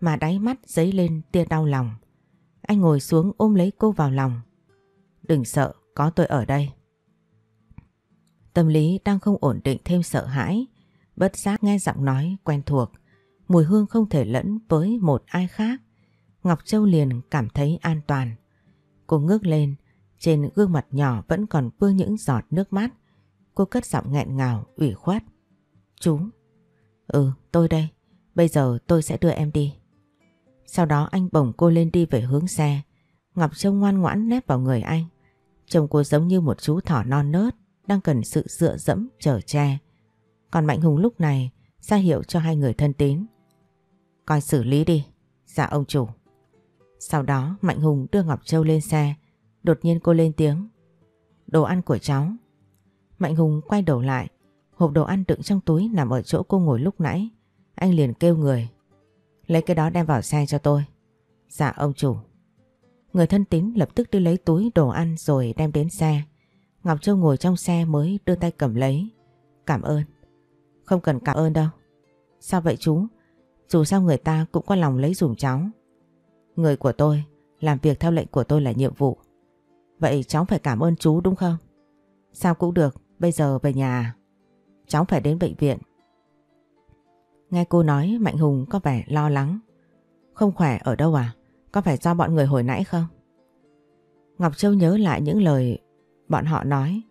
mà đáy mắt dấy lên tia đau lòng. Anh ngồi xuống ôm lấy cô vào lòng. Đừng sợ, có tôi ở đây. Tâm lý đang không ổn định thêm sợ hãi, bất giác nghe giọng nói quen thuộc, mùi hương không thể lẫn với một ai khác. Ngọc Châu liền cảm thấy an toàn. Cô ngước lên, trên gương mặt nhỏ vẫn còn vương những giọt nước mắt. Cô cất giọng nghẹn ngào, ủy khuất. Chú. Ừ, tôi đây. Bây giờ tôi sẽ đưa em đi. Sau đó anh bồng cô lên đi về hướng xe. Ngọc Châu ngoan ngoãn nép vào người anh. Trông cô giống như một chú thỏ non nớt, đang cần sự dựa dẫm chở che. Còn Mạnh Hùng lúc này ra hiệu cho hai người thân tín. Coi xử lý đi. Dạ ông chủ. Sau đó Mạnh Hùng đưa Ngọc Châu lên xe. Đột nhiên cô lên tiếng. Đồ ăn của cháu. Mạnh Hùng quay đầu lại. Hộp đồ ăn đựng trong túi nằm ở chỗ cô ngồi lúc nãy. Anh liền kêu người. Lấy cái đó đem vào xe cho tôi. Dạ ông chủ. Người thân tín lập tức đi lấy túi đồ ăn rồi đem đến xe. Ngọc Châu ngồi trong xe mới đưa tay cầm lấy. Cảm ơn. Không cần cảm ơn đâu. Sao vậy chú? Dù sao người ta cũng có lòng lấy dùm cháu. Người của tôi làm việc theo lệnh của tôi là nhiệm vụ. Vậy cháu phải cảm ơn chú đúng không? Sao cũng được, bây giờ về nhà à? Cháu phải đến bệnh viện. Nghe cô nói Mạnh Hùng có vẻ lo lắng. Không khỏe ở đâu à? Có phải do bọn người hồi nãy không? Ngọc Châu nhớ lại những lời bọn họ nói.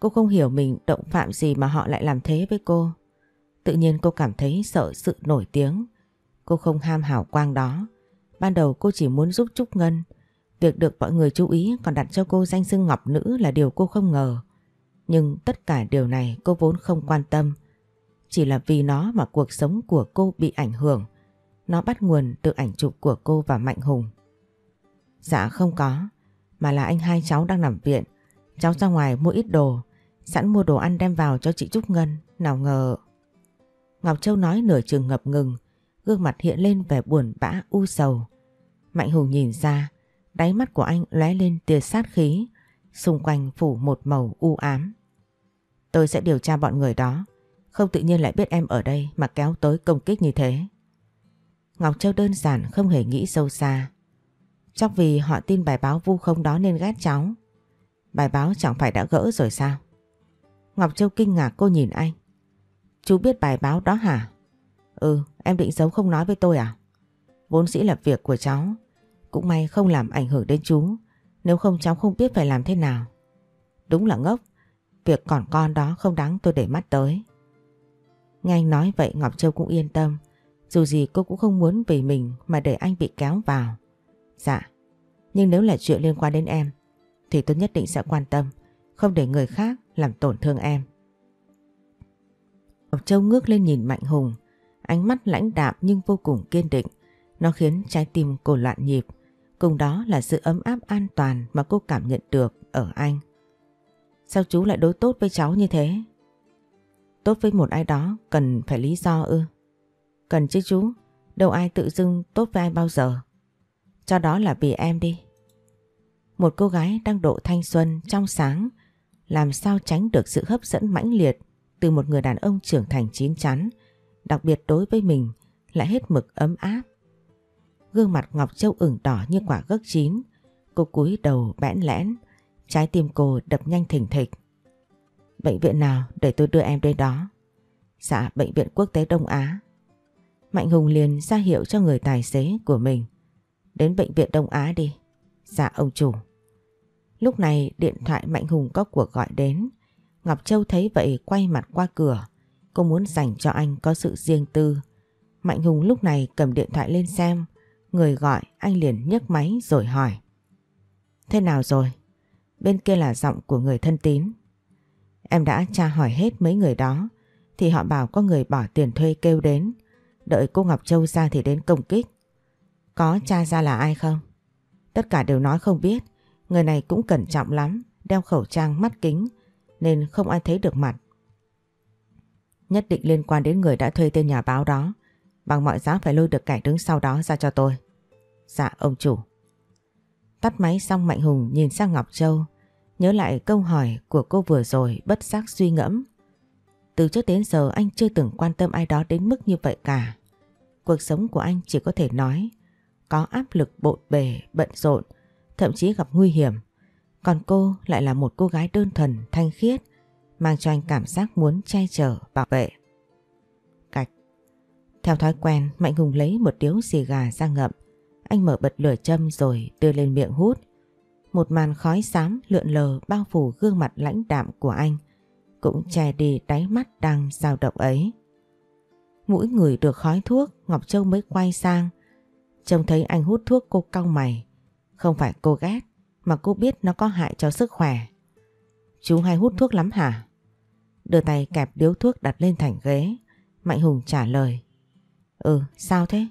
Cô không hiểu mình động phạm gì mà họ lại làm thế với cô. Tự nhiên cô cảm thấy sợ sự nổi tiếng. Cô không ham hào quang đó. Ban đầu cô chỉ muốn giúp Trúc Ngân. Việc được mọi người chú ý còn đặt cho cô danh xưng Ngọc Nữ là điều cô không ngờ. Nhưng tất cả điều này cô vốn không quan tâm. Chỉ là vì nó mà cuộc sống của cô bị ảnh hưởng. Nó bắt nguồn từ ảnh chụp của cô và Mạnh Hùng. Dạ không có. Mà là anh hai cháu đang nằm viện. Cháu ra ngoài mua ít đồ. Sẵn mua đồ ăn đem vào cho chị Trúc Ngân. Nào ngờ... Ngọc Châu nói nửa chừng ngập ngừng, gương mặt hiện lên vẻ buồn bã u sầu. Mạnh Hùng nhìn ra, đáy mắt của anh lóe lên tia sát khí, xung quanh phủ một màu u ám. Tôi sẽ điều tra bọn người đó, không tự nhiên lại biết em ở đây mà kéo tới công kích như thế. Ngọc Châu đơn giản không hề nghĩ sâu xa. Chắc vì họ tin bài báo vu khống đó nên ghét cháu. Bài báo chẳng phải đã gỡ rồi sao? Ngọc Châu kinh ngạc cô nhìn anh. Chú biết bài báo đó hả? Ừ, em định giấu không nói với tôi à? Vốn dĩ là việc của cháu. Cũng may không làm ảnh hưởng đến chú. Nếu không cháu không biết phải làm thế nào. Đúng là ngốc. Việc còn con đó không đáng tôi để mắt tới. Nghe anh nói vậy Ngọc Châu cũng yên tâm. Dù gì cô cũng không muốn vì mình mà để anh bị kéo vào. Dạ. Nhưng nếu là chuyện liên quan đến em thì tôi nhất định sẽ quan tâm. Không để người khác làm tổn thương em. Ngọc Châu ngước lên nhìn Mạnh Hùng, ánh mắt lãnh đạm nhưng vô cùng kiên định, nó khiến trái tim cô loạn nhịp, cùng đó là sự ấm áp an toàn mà cô cảm nhận được ở anh. Sao chú lại đối tốt với cháu như thế? Tốt với một ai đó cần phải lý do ư? Cần chứ chú, đâu ai tự dưng tốt với ai bao giờ. Cho đó là vì em đi. Một cô gái đang độ thanh xuân trong sáng, làm sao tránh được sự hấp dẫn mãnh liệt từ một người đàn ông trưởng thành chín chắn, đặc biệt đối với mình lại hết mực ấm áp. Gương mặt Ngọc Châu ửng đỏ như quả gấc chín, cô cúi đầu bẽn lẽn, trái tim cô đập nhanh thình thịch. Bệnh viện nào để tôi đưa em đến đó? Dạ, Bệnh viện Quốc tế Đông Á. Mạnh Hùng liền ra hiệu cho người tài xế của mình. Đến Bệnh viện Đông Á đi. Dạ ông chủ. Lúc này điện thoại Mạnh Hùng có cuộc gọi đến. Ngọc Châu thấy vậy quay mặt qua cửa. Cô muốn dành cho anh có sự riêng tư. Mạnh Hùng lúc này cầm điện thoại lên xem. Người gọi anh liền nhấc máy rồi hỏi. Thế nào rồi? Bên kia là giọng của người thân tín. Em đã tra hỏi hết mấy người đó. Thì họ bảo có người bỏ tiền thuê kêu đến. Đợi cô Ngọc Châu ra thì đến công kích. Có tra ra là ai không? Tất cả đều nói không biết. Người này cũng cẩn trọng lắm, đeo khẩu trang mắt kính nên không ai thấy được mặt. Nhất định liên quan đến người đã thuê tên nhà báo đó. Bằng mọi giá phải lôi được kẻ đứng sau đó ra cho tôi. Dạ ông chủ. Tắt máy xong Mạnh Hùng nhìn sang Ngọc Châu. Nhớ lại câu hỏi của cô vừa rồi bất giác suy ngẫm. Từ trước đến giờ anh chưa từng quan tâm ai đó đến mức như vậy cả. Cuộc sống của anh chỉ có thể nói có áp lực bộn bề, bận rộn, thậm chí gặp nguy hiểm. Còn cô lại là một cô gái đơn thuần, thanh khiết, mang cho anh cảm giác muốn che chở, bảo vệ. Cạch. Theo thói quen, Mạnh Hùng lấy một điếu xì gà ra ngậm. Anh mở bật lửa châm rồi đưa lên miệng hút. Một màn khói xám lượn lờ bao phủ gương mặt lãnh đạm của anh, cũng che đi đáy mắt đang dao động ấy. Mũi ngửi được khói thuốc, Ngọc Châu mới quay sang. Trông thấy anh hút thuốc cô cau mày. Không phải cô ghét, mà cô biết nó có hại cho sức khỏe. Chú hay hút thuốc lắm hả? Đưa tay kẹp điếu thuốc đặt lên thành ghế. Mạnh Hùng trả lời. Ừ, sao thế?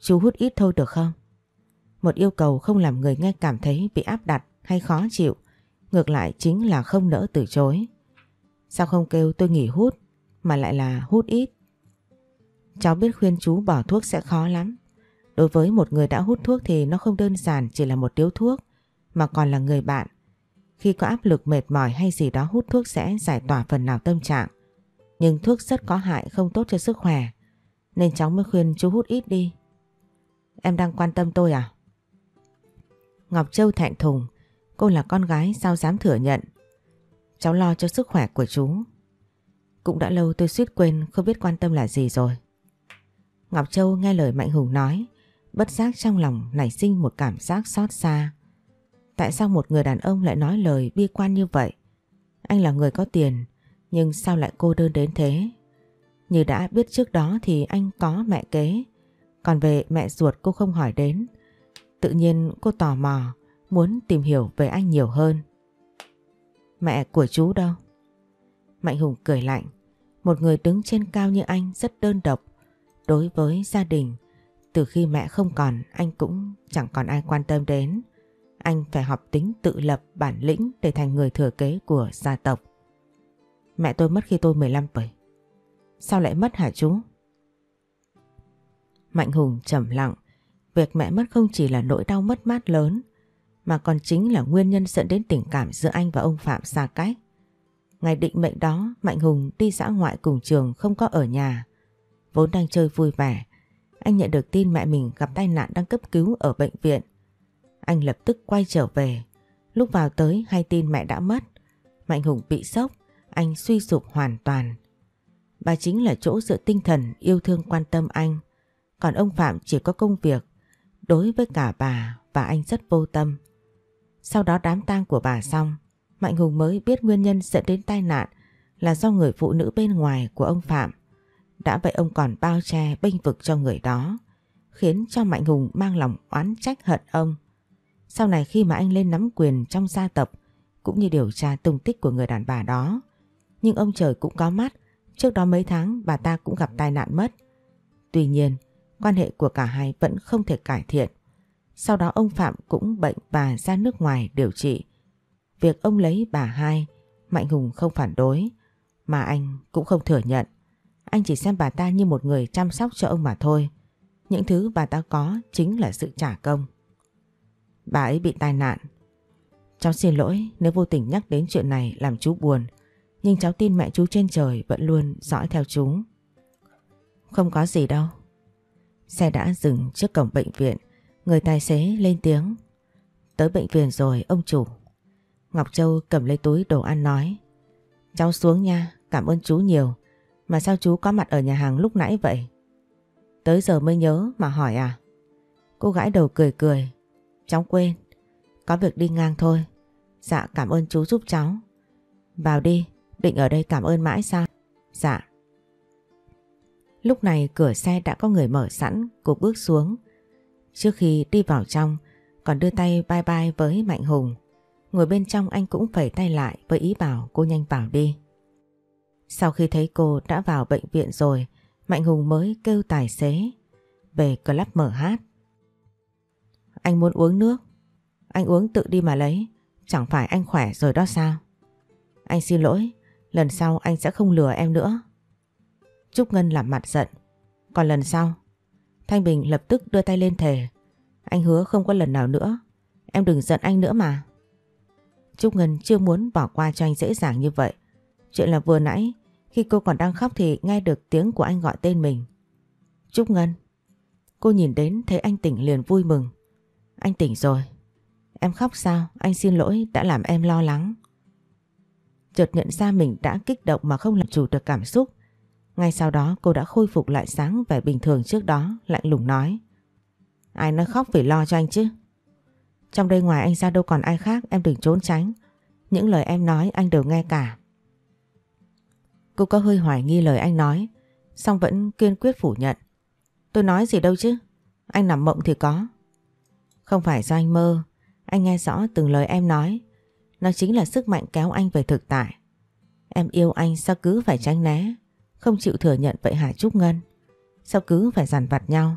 Chú hút ít thôi được không? Một yêu cầu không làm người nghe cảm thấy bị áp đặt hay khó chịu. Ngược lại chính là không nỡ từ chối. Sao không kêu tôi nghỉ hút, mà lại là hút ít? Cháu biết khuyên chú bỏ thuốc sẽ khó lắm. Đối với một người đã hút thuốc thì nó không đơn giản chỉ là một điếu thuốc, mà còn là người bạn. Khi có áp lực mệt mỏi hay gì đó hút thuốc sẽ giải tỏa phần nào tâm trạng. Nhưng thuốc rất có hại, không tốt cho sức khỏe. Nên cháu mới khuyên chú hút ít đi. Em đang quan tâm tôi à? Ngọc Châu thẹn thùng. Cô là con gái sao dám thừa nhận. Cháu lo cho sức khỏe của chú. Cũng đã lâu tôi suýt quên không biết quan tâm là gì rồi. Ngọc Châu nghe lời Mạnh Hùng nói, bất giác trong lòng nảy sinh một cảm giác xót xa. Tại sao một người đàn ông lại nói lời bi quan như vậy? Anh là người có tiền, nhưng sao lại cô đơn đến thế? Như đã biết trước đó thì anh có mẹ kế, còn về mẹ ruột cô không hỏi đến. Tự nhiên cô tò mò, muốn tìm hiểu về anh nhiều hơn. Mẹ của chú đâu? Mạnh Hùng cười lạnh. Một người đứng trên cao như anh rất đơn độc. Đối với gia đình, từ khi mẹ không còn, anh cũng chẳng còn ai quan tâm đến. Anh phải học tính tự lập, bản lĩnh để thành người thừa kế của gia tộc. Mẹ tôi mất khi tôi mười lăm tuổi. Sao lại mất hả chú? Mạnh Hùng trầm lặng. Việc mẹ mất không chỉ là nỗi đau mất mát lớn, mà còn chính là nguyên nhân dẫn đến tình cảm giữa anh và ông Phạm xa cách. Ngày định mệnh đó, Mạnh Hùng đi dã ngoại cùng trường không có ở nhà. Vốn đang chơi vui vẻ, anh nhận được tin mẹ mình gặp tai nạn đang cấp cứu ở bệnh viện. Anh lập tức quay trở về. Lúc vào tới hay tin mẹ đã mất. Mạnh Hùng bị sốc, anh suy sụp hoàn toàn. Bà chính là chỗ dựa tinh thần, yêu thương quan tâm anh. Còn ông Phạm chỉ có công việc. Đối với cả bà và anh rất vô tâm. Sau đó đám tang của bà xong, Mạnh Hùng mới biết nguyên nhân dẫn đến tai nạn là do người phụ nữ bên ngoài của ông Phạm. Đã vậy ông còn bao che bênh vực cho người đó, khiến cho Mạnh Hùng mang lòng oán trách hận ông. Sau này khi mà anh lên nắm quyền trong gia tộc, cũng như điều tra tung tích của người đàn bà đó. Nhưng ông trời cũng có mắt, trước đó mấy tháng bà ta cũng gặp tai nạn mất. Tuy nhiên, quan hệ của cả hai vẫn không thể cải thiện. Sau đó ông Phạm cũng bệnh và ra nước ngoài điều trị. Việc ông lấy bà hai, Mạnh Hùng không phản đối, mà anh cũng không thừa nhận. Anh chỉ xem bà ta như một người chăm sóc cho ông mà thôi. Những thứ bà ta có chính là sự trả công. Bà ấy bị tai nạn. Cháu xin lỗi nếu vô tình nhắc đến chuyện này làm chú buồn, nhưng cháu tin mẹ chú trên trời vẫn luôn dõi theo chú. Không có gì đâu. Xe đã dừng trước cổng bệnh viện. Người tài xế lên tiếng. Tới bệnh viện rồi ông chủ. Ngọc Châu cầm lấy túi đồ ăn nói. Cháu xuống nha, cảm ơn chú nhiều. Mà sao chú có mặt ở nhà hàng lúc nãy vậy? Tới giờ mới nhớ mà hỏi à? Cô gái đầu cười cười. Cháu quên, có việc đi ngang thôi. Dạ cảm ơn chú giúp cháu. Vào đi, định ở đây cảm ơn mãi sao? Dạ. Lúc này cửa xe đã có người mở sẵn, cô bước xuống. Trước khi đi vào trong, còn đưa tay bye bye với Mạnh Hùng. Ngồi bên trong anh cũng phẩy tay lại với ý bảo cô nhanh vào đi. Sau khi thấy cô đã vào bệnh viện rồi, Mạnh Hùng mới kêu tài xế về club mở hát. Anh muốn uống nước. Anh uống tự đi mà lấy. Chẳng phải anh khỏe rồi đó sao? Anh xin lỗi, lần sau anh sẽ không lừa em nữa. Trúc Ngân làm mặt giận. Còn lần sau? Thanh Bình lập tức đưa tay lên thề. Anh hứa không có lần nào nữa. Em đừng giận anh nữa mà. Trúc Ngân chưa muốn bỏ qua cho anh dễ dàng như vậy. Chuyện là vừa nãy, khi cô còn đang khóc thì nghe được tiếng của anh gọi tên mình. Trúc Ngân. Cô nhìn đến thấy anh tỉnh liền vui mừng. Anh tỉnh rồi. Em khóc sao? Anh xin lỗi đã làm em lo lắng. Chợt nhận ra mình đã kích động mà không làm chủ được cảm xúc. Ngay sau đó cô đã khôi phục lại sáng vẻ bình thường trước đó, lạnh lùng nói. Ai nói khóc phải lo cho anh chứ. Trong đây ngoài anh ra đâu còn ai khác, em đừng trốn tránh. Những lời em nói anh đều nghe cả. Cô có hơi hoài nghi lời anh nói, song vẫn kiên quyết phủ nhận. Tôi nói gì đâu chứ, anh nằm mộng thì có. Không phải do anh mơ, anh nghe rõ từng lời em nói. Nó chính là sức mạnh kéo anh về thực tại. Em yêu anh sao cứ phải tránh né, không chịu thừa nhận vậy hả Trúc Ngân? Sao cứ phải dằn vặt nhau?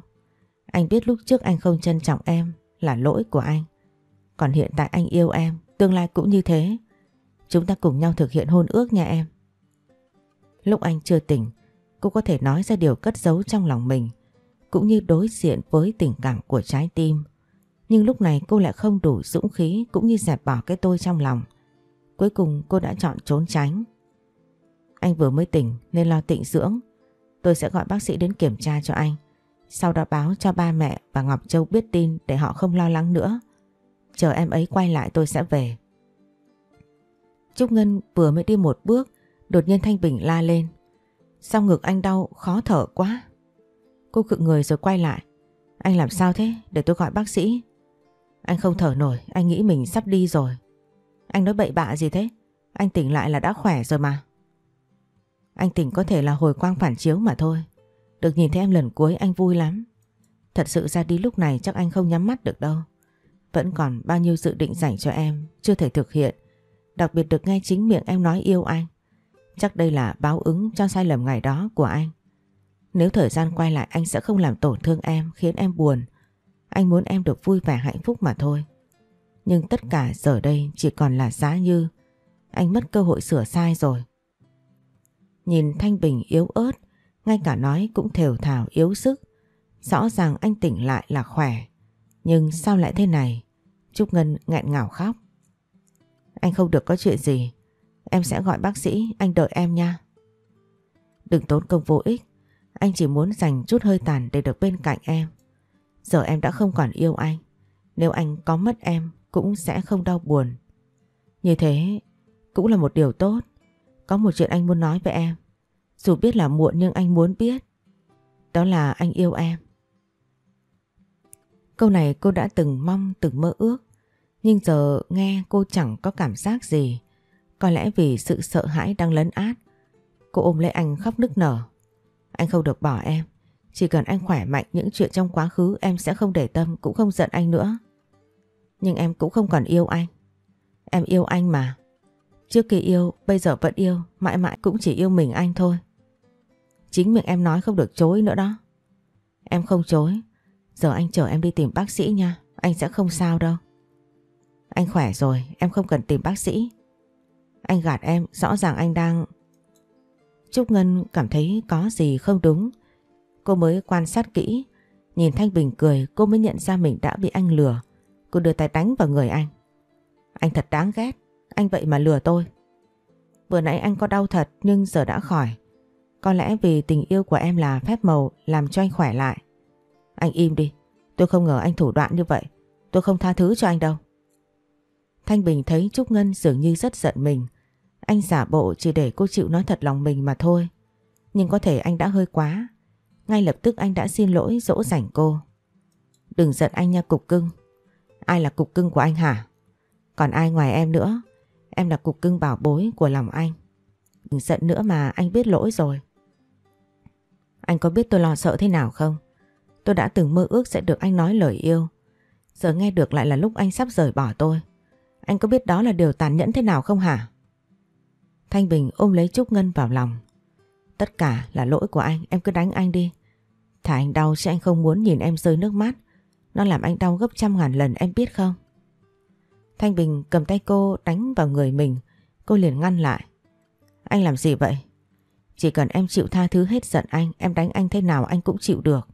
Anh biết lúc trước anh không trân trọng em là lỗi của anh. Còn hiện tại anh yêu em, tương lai cũng như thế. Chúng ta cùng nhau thực hiện hôn ước nha em. Lúc anh chưa tỉnh, cô có thể nói ra điều cất giấu trong lòng mình, cũng như đối diện với tình cảm của trái tim. Nhưng lúc này cô lại không đủ dũng khí cũng như dẹp bỏ cái tôi trong lòng. Cuối cùng cô đã chọn trốn tránh. Anh vừa mới tỉnh nên lo tịnh dưỡng. Tôi sẽ gọi bác sĩ đến kiểm tra cho anh. Sau đó báo cho ba mẹ và Ngọc Châu biết tin để họ không lo lắng nữa. Chờ em ấy quay lại tôi sẽ về. Trúc Ngân vừa mới đi một bước, đột nhiên Thanh Bình la lên. Sao ngực anh đau khó thở quá? Cô cựng người rồi quay lại. Anh làm sao thế? Để tôi gọi bác sĩ. Anh không thở nổi, anh nghĩ mình sắp đi rồi. Anh nói bậy bạ gì thế? Anh tỉnh lại là đã khỏe rồi mà. Anh tỉnh có thể là hồi quang phản chiếu mà thôi. Được nhìn thấy em lần cuối anh vui lắm. Thật sự ra đi lúc này chắc anh không nhắm mắt được đâu. Vẫn còn bao nhiêu dự định dành cho em chưa thể thực hiện. Đặc biệt được nghe chính miệng em nói yêu anh. Chắc đây là báo ứng cho sai lầm ngày đó của anh. Nếu thời gian quay lại anh sẽ không làm tổn thương em, khiến em buồn. Anh muốn em được vui vẻ hạnh phúc mà thôi. Nhưng tất cả giờ đây chỉ còn là giá như. Anh mất cơ hội sửa sai rồi. Nhìn Thanh Bình yếu ớt, ngay cả nói cũng thều thào yếu sức. Rõ ràng anh tỉnh lại là khỏe. Nhưng sao lại thế này? Trúc Ngân nghẹn ngào khóc. Anh không được có chuyện gì. Em sẽ gọi bác sĩ, anh đợi em nha. Đừng tốn công vô ích. Anh chỉ muốn dành chút hơi tàn để được bên cạnh em. Giờ em đã không còn yêu anh. Nếu anh có mất em cũng sẽ không đau buồn. Như thế cũng là một điều tốt. Có một chuyện anh muốn nói với em. Dù biết là muộn nhưng anh muốn biết. Đó là anh yêu em. Câu này cô đã từng mong từng mơ ước. Nhưng giờ nghe cô chẳng có cảm giác gì. Có lẽ vì sự sợ hãi đang lấn át. Cô ôm lấy anh khóc nức nở. Anh không được bỏ em. Chỉ cần anh khỏe mạnh những chuyện trong quá khứ em sẽ không để tâm cũng không giận anh nữa. Nhưng em cũng không còn yêu anh. Em yêu anh mà. Trước khi yêu, bây giờ vẫn yêu, mãi mãi cũng chỉ yêu mình anh thôi. Chính miệng em nói không được chối nữa đó. Em không chối. Giờ anh chở em đi tìm bác sĩ nha, anh sẽ không sao đâu. Anh khỏe rồi, em không cần tìm bác sĩ. Anh gạt em, rõ ràng anh đang... Trúc Ngân cảm thấy có gì không đúng. Cô mới quan sát kỹ, Nhìn Thanh Bình cười, cô mới nhận ra mình đã bị anh lừa. Cô đưa tay đánh vào người anh. Anh thật đáng ghét, anh vậy mà lừa tôi. Vừa nãy anh có đau thật nhưng giờ đã khỏi. Có lẽ vì tình yêu của em là phép màu làm cho anh khỏe lại. Anh im đi, tôi không ngờ anh thủ đoạn như vậy. Tôi không tha thứ cho anh đâu. Thanh Bình thấy Trúc Ngân dường như rất giận mình. Anh giả bộ chỉ để cô chịu nói thật lòng mình mà thôi. Nhưng có thể anh đã hơi quá. Ngay lập tức anh đã xin lỗi dỗ dành cô. Đừng giận anh nha cục cưng. Ai là cục cưng của anh hả? Còn ai ngoài em nữa? Em là cục cưng bảo bối của lòng anh. Đừng giận nữa mà, anh biết lỗi rồi. Anh có biết tôi lo sợ thế nào không? Tôi đã từng mơ ước sẽ được anh nói lời yêu. Giờ nghe được lại là lúc anh sắp rời bỏ tôi. Anh có biết đó là điều tàn nhẫn thế nào không hả? Thanh Bình ôm lấy Trúc Ngân vào lòng. Tất cả là lỗi của anh, em cứ đánh anh đi. Thả anh đau chứ anh không muốn nhìn em rơi nước mắt. Nó làm anh đau gấp trăm ngàn lần em biết không? Thanh Bình cầm tay cô đánh vào người mình. Cô liền ngăn lại. Anh làm gì vậy? Chỉ cần em chịu tha thứ hết giận anh, em đánh anh thế nào anh cũng chịu được.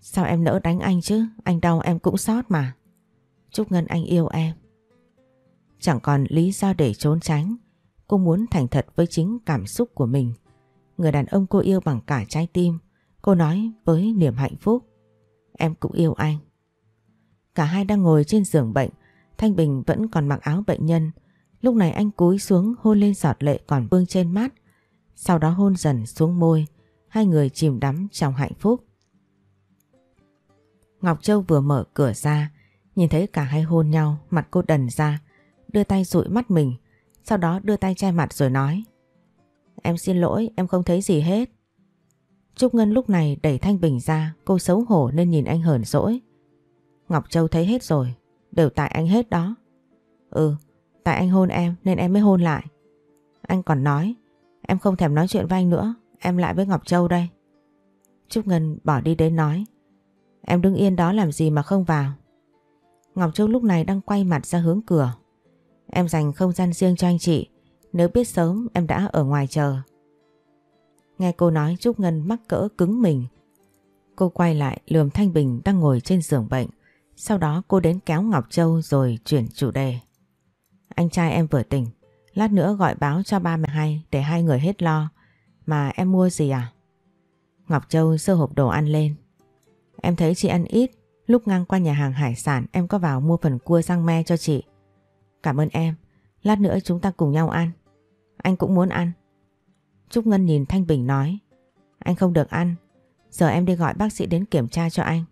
Sao em nỡ đánh anh chứ? Anh đau em cũng xót mà. Trúc Ngân, anh yêu em. Chẳng còn lý do để trốn tránh. Cô muốn thành thật với chính cảm xúc của mình. Người đàn ông cô yêu bằng cả trái tim. Cô nói với niềm hạnh phúc. Em cũng yêu anh. Cả hai đang ngồi trên giường bệnh. Thanh Bình vẫn còn mặc áo bệnh nhân. Lúc này anh cúi xuống hôn lên giọt lệ còn vương trên mắt. Sau đó hôn dần xuống môi. Hai người chìm đắm trong hạnh phúc. Ngọc Châu vừa mở cửa ra. Nhìn thấy cả hai hôn nhau. Mặt cô đần ra. Đưa tay dụi mắt mình. Sau đó đưa tay che mặt rồi nói. Em xin lỗi, em không thấy gì hết. Trúc Ngân lúc này đẩy Thanh Bình ra. Cô xấu hổ nên nhìn anh hờn dỗi. Ngọc Châu thấy hết rồi. Đều tại anh hết đó. Ừ, tại anh hôn em nên em mới hôn lại. Anh còn nói. Em không thèm nói chuyện với anh nữa. Em lại với Ngọc Châu đây. Trúc Ngân bỏ đi đến nói. Em đứng yên đó làm gì mà không vào. Ngọc Châu lúc này đang quay mặt ra hướng cửa. Em dành không gian riêng cho anh chị. Nếu biết sớm em đã ở ngoài chờ. Nghe cô nói Trúc Ngân mắc cỡ cứng mình. Cô quay lại lườm Thanh Bình đang ngồi trên giường bệnh. Sau đó cô đến kéo Ngọc Châu rồi chuyển chủ đề. Anh trai em vừa tỉnh. Lát nữa gọi báo cho ba mẹ hai để hai người hết lo. Mà em mua gì à? Ngọc Châu sơ hộp đồ ăn lên. Em thấy chị ăn ít. Lúc ngang qua nhà hàng hải sản em có vào mua phần cua rang me cho chị. Cảm ơn em. Lát nữa chúng ta cùng nhau ăn. Anh cũng muốn ăn. Trúc Ngân nhìn Thanh Bình nói. Anh không được ăn. Giờ em đi gọi bác sĩ đến kiểm tra cho anh.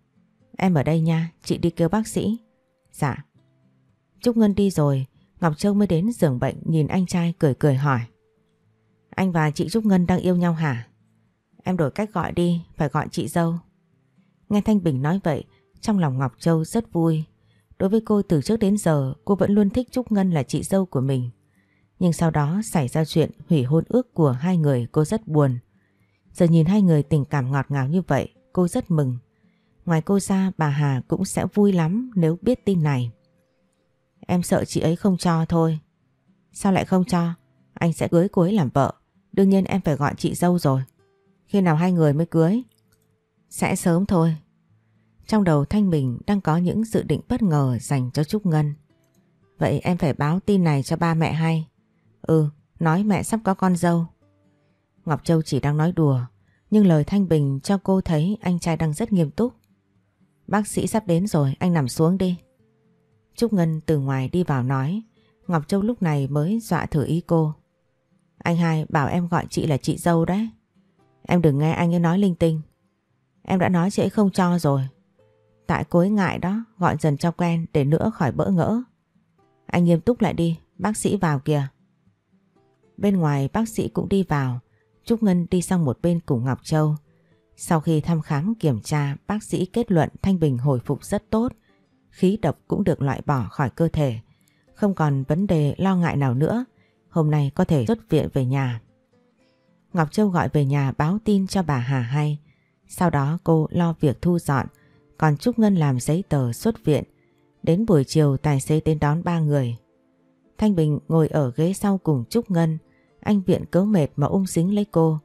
Em ở đây nha, chị đi kêu bác sĩ. Dạ. Trúc Ngân đi rồi. Ngọc Châu mới đến giường bệnh. Nhìn anh trai cười cười hỏi. Anh và chị Trúc Ngân đang yêu nhau hả? Em đổi cách gọi đi. Phải gọi chị dâu. Nghe Thanh Bình nói vậy, trong lòng Ngọc Châu rất vui. Đối với cô từ trước đến giờ, cô vẫn luôn thích Trúc Ngân là chị dâu của mình. Nhưng sau đó xảy ra chuyện hủy hôn ước của hai người, cô rất buồn. Giờ nhìn hai người tình cảm ngọt ngào như vậy, cô rất mừng. Ngoài cô ra, bà Hà cũng sẽ vui lắm nếu biết tin này. Em sợ chị ấy không cho thôi. Sao lại không cho? Anh sẽ cưới cô ấy làm vợ. Đương nhiên em phải gọi chị dâu rồi. Khi nào hai người mới cưới? Sẽ sớm thôi. Trong đầu Thanh Bình đang có những dự định bất ngờ dành cho Trúc Ngân. Vậy em phải báo tin này cho ba mẹ hay. Ừ, nói mẹ sắp có con dâu. Ngọc Châu chỉ đang nói đùa, nhưng lời Thanh Bình cho cô thấy anh trai đang rất nghiêm túc. Bác sĩ sắp đến rồi, anh nằm xuống đi. Trúc Ngân từ ngoài đi vào nói, Ngọc Châu lúc này mới dọa thử ý cô. Anh hai bảo em gọi chị là chị dâu đấy. Em đừng nghe anh ấy nói linh tinh. Em đã nói chị ấy không cho rồi. Tại cô ấy ngại đó, gọi dần cho quen để nữa khỏi bỡ ngỡ. Anh nghiêm túc lại đi, bác sĩ vào kìa. Bên ngoài bác sĩ cũng đi vào. Trúc Ngân đi sang một bên cùng Ngọc Châu. Sau khi thăm khám kiểm tra, bác sĩ kết luận Thanh Bình hồi phục rất tốt. Khí độc cũng được loại bỏ khỏi cơ thể. Không còn vấn đề lo ngại nào nữa. Hôm nay có thể xuất viện về nhà. Ngọc Châu gọi về nhà báo tin cho bà Hà hay. Sau đó cô lo việc thu dọn. Còn Trúc Ngân làm giấy tờ xuất viện. Đến buổi chiều tài xế đến đón ba người. Thanh Bình ngồi ở ghế sau cùng Trúc Ngân. Anh viện cớ mệt mà ung dính lấy cô.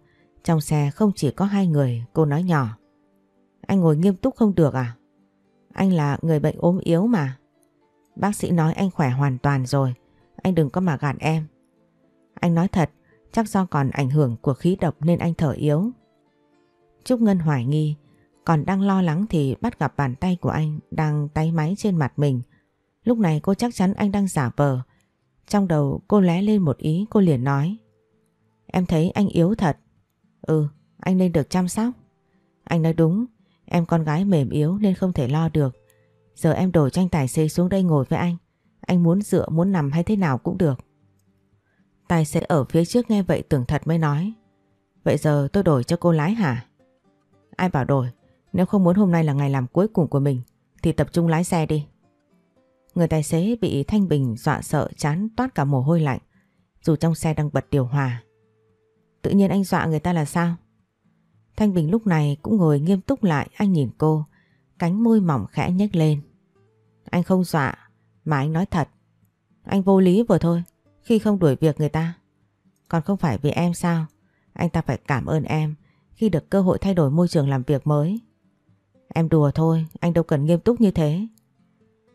Trong xe không chỉ có hai người, cô nói nhỏ. Anh ngồi nghiêm túc không được à? Anh là người bệnh ốm yếu mà. Bác sĩ nói anh khỏe hoàn toàn rồi. Anh đừng có mà gạt em. Anh nói thật, chắc do còn ảnh hưởng của khí độc nên anh thở yếu. Trúc Ngân hoài nghi, còn đang lo lắng thì bắt gặp bàn tay của anh đang tay máy trên mặt mình. Lúc này cô chắc chắn anh đang giả vờ. Trong đầu cô lóe lên một ý, cô liền nói. Em thấy anh yếu thật. Ừ, anh nên được chăm sóc. Anh nói đúng, em con gái mềm yếu nên không thể lo được. Giờ em đổi cho anh tài xế xuống đây ngồi với anh. Anh muốn dựa, muốn nằm hay thế nào cũng được. Tài xế ở phía trước nghe vậy tưởng thật mới nói. Vậy giờ tôi đổi cho cô lái hả? Ai bảo đổi, nếu không muốn hôm nay là ngày làm cuối cùng của mình thì tập trung lái xe đi. Người tài xế bị Thanh Bình dọa sợ chán toát cả mồ hôi lạnh, dù trong xe đang bật điều hòa. Tự nhiên anh dọa người ta là sao? Thanh Bình lúc này cũng ngồi nghiêm túc lại, anh nhìn cô, cánh môi mỏng khẽ nhếch lên. Anh không dọa, mà anh nói thật. Anh vô lý vừa thôi, khi không đuổi việc người ta. Còn không phải vì em sao? Anh ta phải cảm ơn em khi được cơ hội thay đổi môi trường làm việc mới. Em đùa thôi, anh đâu cần nghiêm túc như thế.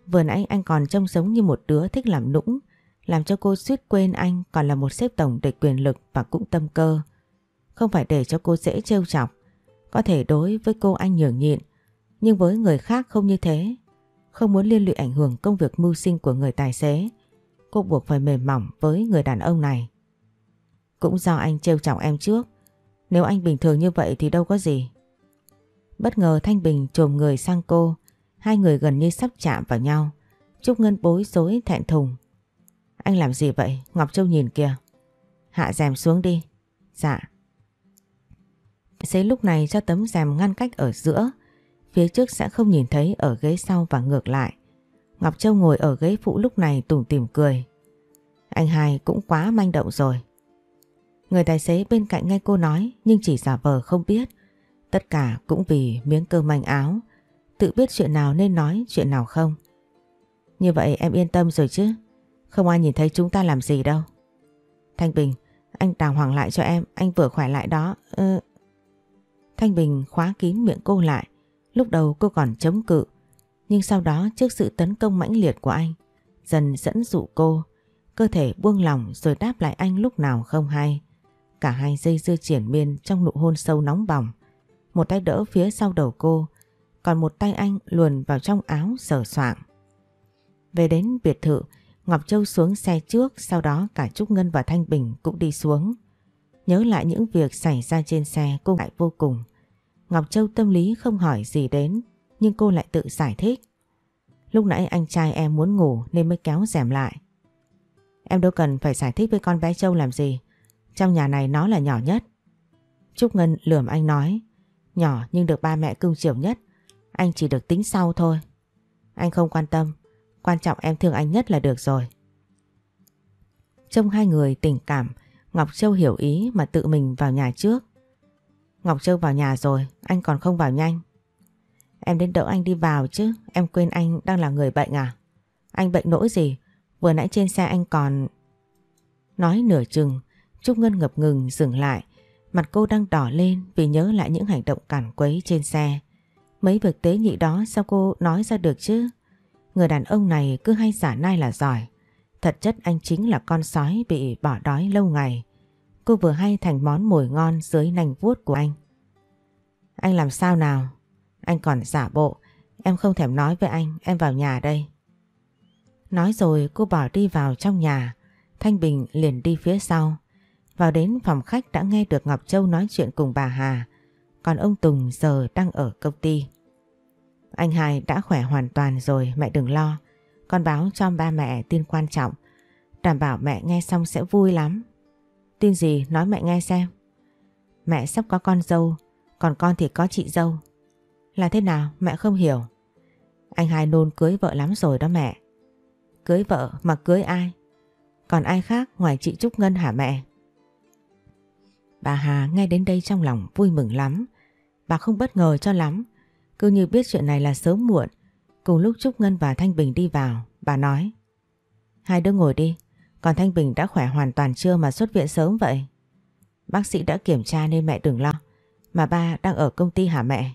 Vừa nãy anh còn trông giống như một đứa thích làm nũng, làm cho cô suýt quên anh còn là một sếp tổng đầy quyền lực và cũng tâm cơ. Không phải để cho cô dễ trêu chọc, có thể đối với cô anh nhường nhịn, nhưng với người khác không như thế. Không muốn liên lụy ảnh hưởng công việc mưu sinh của người tài xế, cô buộc phải mềm mỏng với người đàn ông này. Cũng do anh trêu chọc em trước, nếu anh bình thường như vậy thì đâu có gì. Bất ngờ Thanh Bình chồm người sang cô, hai người gần như sắp chạm vào nhau. Trúc Ngân bối rối thẹn thùng. Anh làm gì vậy? Ngọc Châu nhìn kìa. Hạ rèm xuống đi. Dạ. Xế lúc này cho tấm rèm ngăn cách ở giữa, phía trước sẽ không nhìn thấy ở ghế sau và ngược lại. Ngọc Châu ngồi ở ghế phụ lúc này tủm tỉm cười. Anh hai cũng quá manh động rồi. Người tài xế bên cạnh nghe cô nói nhưng chỉ giả vờ không biết. Tất cả cũng vì miếng cơm manh áo, tự biết chuyện nào nên nói chuyện nào không. Như vậy em yên tâm rồi chứ? Không ai nhìn thấy chúng ta làm gì đâu. Thanh Bình, anh đàng hoàng lại cho em, anh vừa khỏe lại đó. Ừ. Thanh Bình khóa kín miệng cô lại. Lúc đầu cô còn chống cự, nhưng sau đó trước sự tấn công mãnh liệt của anh, dần dẫn dụ cô, cơ thể buông lỏng rồi đáp lại anh lúc nào không hay. Cả hai dây dưa triển miên trong nụ hôn sâu nóng bỏng. Một tay đỡ phía sau đầu cô, còn một tay anh luồn vào trong áo sờ soạng. Về đến biệt thự, Ngọc Châu xuống xe trước, sau đó cả Trúc Ngân và Thanh Bình cũng đi xuống. Nhớ lại những việc xảy ra trên xe cô ngại vô cùng. Ngọc Châu tâm lý không hỏi gì đến, nhưng cô lại tự giải thích. Lúc nãy anh trai em muốn ngủ nên mới kéo rèm lại. Em đâu cần phải giải thích với con bé Châu làm gì, trong nhà này nó là nhỏ nhất. Trúc Ngân lườm anh nói, nhỏ nhưng được ba mẹ cưng chiều nhất, anh chỉ được tính sau thôi. Anh không quan tâm, quan trọng em thương anh nhất là được rồi. Trong hai người tình cảm, Ngọc Châu hiểu ý mà tự mình vào nhà trước. Ngọc Châu vào nhà rồi, anh còn không vào nhanh. Em đến đỡ anh đi vào chứ, em quên anh đang là người bệnh à? Anh bệnh nỗi gì? Vừa nãy trên xe anh còn... Nói nửa chừng, Trúc Ngân ngập ngừng dừng lại. Mặt cô đang đỏ lên vì nhớ lại những hành động cản quấy trên xe. Mấy việc tế nhị đó sao cô nói ra được chứ? Người đàn ông này cứ hay giả nai là giỏi. Thật chất anh chính là con sói bị bỏ đói lâu ngày. Cô vừa hay thành món mồi ngon dưới nành vuốt của anh. Anh làm sao nào? Anh còn giả bộ. Em không thèm nói với anh, em vào nhà đây. Nói rồi cô bỏ đi vào trong nhà. Thanh Bình liền đi phía sau. Vào đến phòng khách đã nghe được Ngọc Châu nói chuyện cùng bà Hà. Còn ông Tùng giờ đang ở công ty. Anh hai đã khỏe hoàn toàn rồi, mẹ đừng lo. Con báo cho ba mẹ tin quan trọng. Đảm bảo mẹ nghe xong sẽ vui lắm. Tin gì nói mẹ nghe xem. Mẹ sắp có con dâu, còn con thì có chị dâu. Là thế nào mẹ không hiểu. Anh hai nôn cưới vợ lắm rồi đó mẹ. Cưới vợ mà cưới ai? Còn ai khác ngoài chị Trúc Ngân hả mẹ? Bà Hà nghe đến đây trong lòng vui mừng lắm. Bà không bất ngờ cho lắm, cứ như biết chuyện này là sớm muộn. Cùng lúc Trúc Ngân và Thanh Bình đi vào, bà nói. Hai đứa ngồi đi, còn Thanh Bình đã khỏe hoàn toàn chưa mà xuất viện sớm vậy? Bác sĩ đã kiểm tra nên mẹ đừng lo. Mà ba đang ở công ty hả mẹ?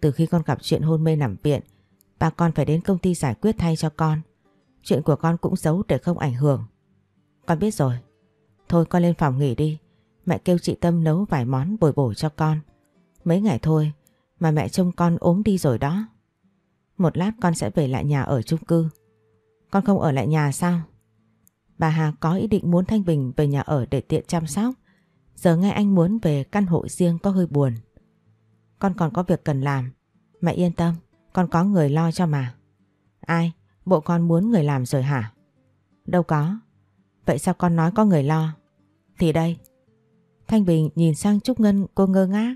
Từ khi con gặp chuyện hôn mê nằm viện, bà con phải đến công ty giải quyết thay cho con. Chuyện của con cũng giấu để không ảnh hưởng. Con biết rồi. Thôi con lên phòng nghỉ đi. Mẹ kêu chị Tâm nấu vài món bồi bổ cho con. Mấy ngày thôi mà mẹ trông con ốm đi rồi đó. Một lát con sẽ về lại nhà ở chung cư. Con không ở lại nhà sao? Bà Hà có ý định muốn Thanh Bình về nhà ở để tiện chăm sóc. Giờ nghe anh muốn về căn hộ riêng có hơi buồn. Con còn có việc cần làm. Mẹ yên tâm, con có người lo cho mà. Ai? Bộ con muốn người làm rồi hả? Đâu có. Vậy sao con nói có người lo? Thì đây. Thanh Bình nhìn sang Trúc Ngân, cô ngơ ngác.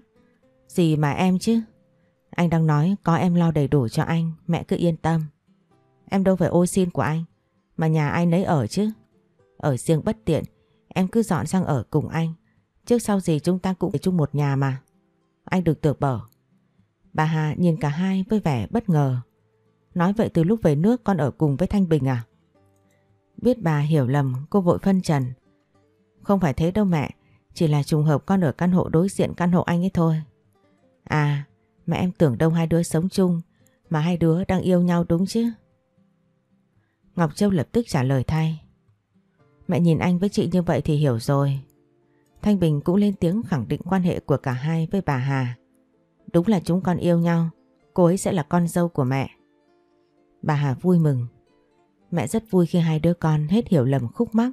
Gì mà em chứ? Anh đang nói có em lo đầy đủ cho anh, mẹ cứ yên tâm. Em đâu phải ô xin của anh, mà nhà ai nấy ở chứ. Ở riêng bất tiện, em cứ dọn sang ở cùng anh. Trước sau gì chúng ta cũng ở chung một nhà mà. Anh được tựa bở. Bà Hà nhìn cả hai với vẻ bất ngờ. Nói vậy từ lúc về nước con ở cùng với Thanh Bình à? Biết bà hiểu lầm, cô vội phân trần. Không phải thế đâu mẹ, chỉ là trùng hợp con ở căn hộ đối diện căn hộ anh ấy thôi. À, mẹ em tưởng đâu hai đứa sống chung, mà hai đứa đang yêu nhau đúng chứ? Ngọc Châu lập tức trả lời thay. Mẹ nhìn anh với chị như vậy thì hiểu rồi. Thanh Bình cũng lên tiếng khẳng định quan hệ của cả hai với bà Hà. Đúng là chúng con yêu nhau, cô ấy sẽ là con dâu của mẹ. Bà Hà vui mừng. Mẹ rất vui khi hai đứa con hết hiểu lầm khúc mắc,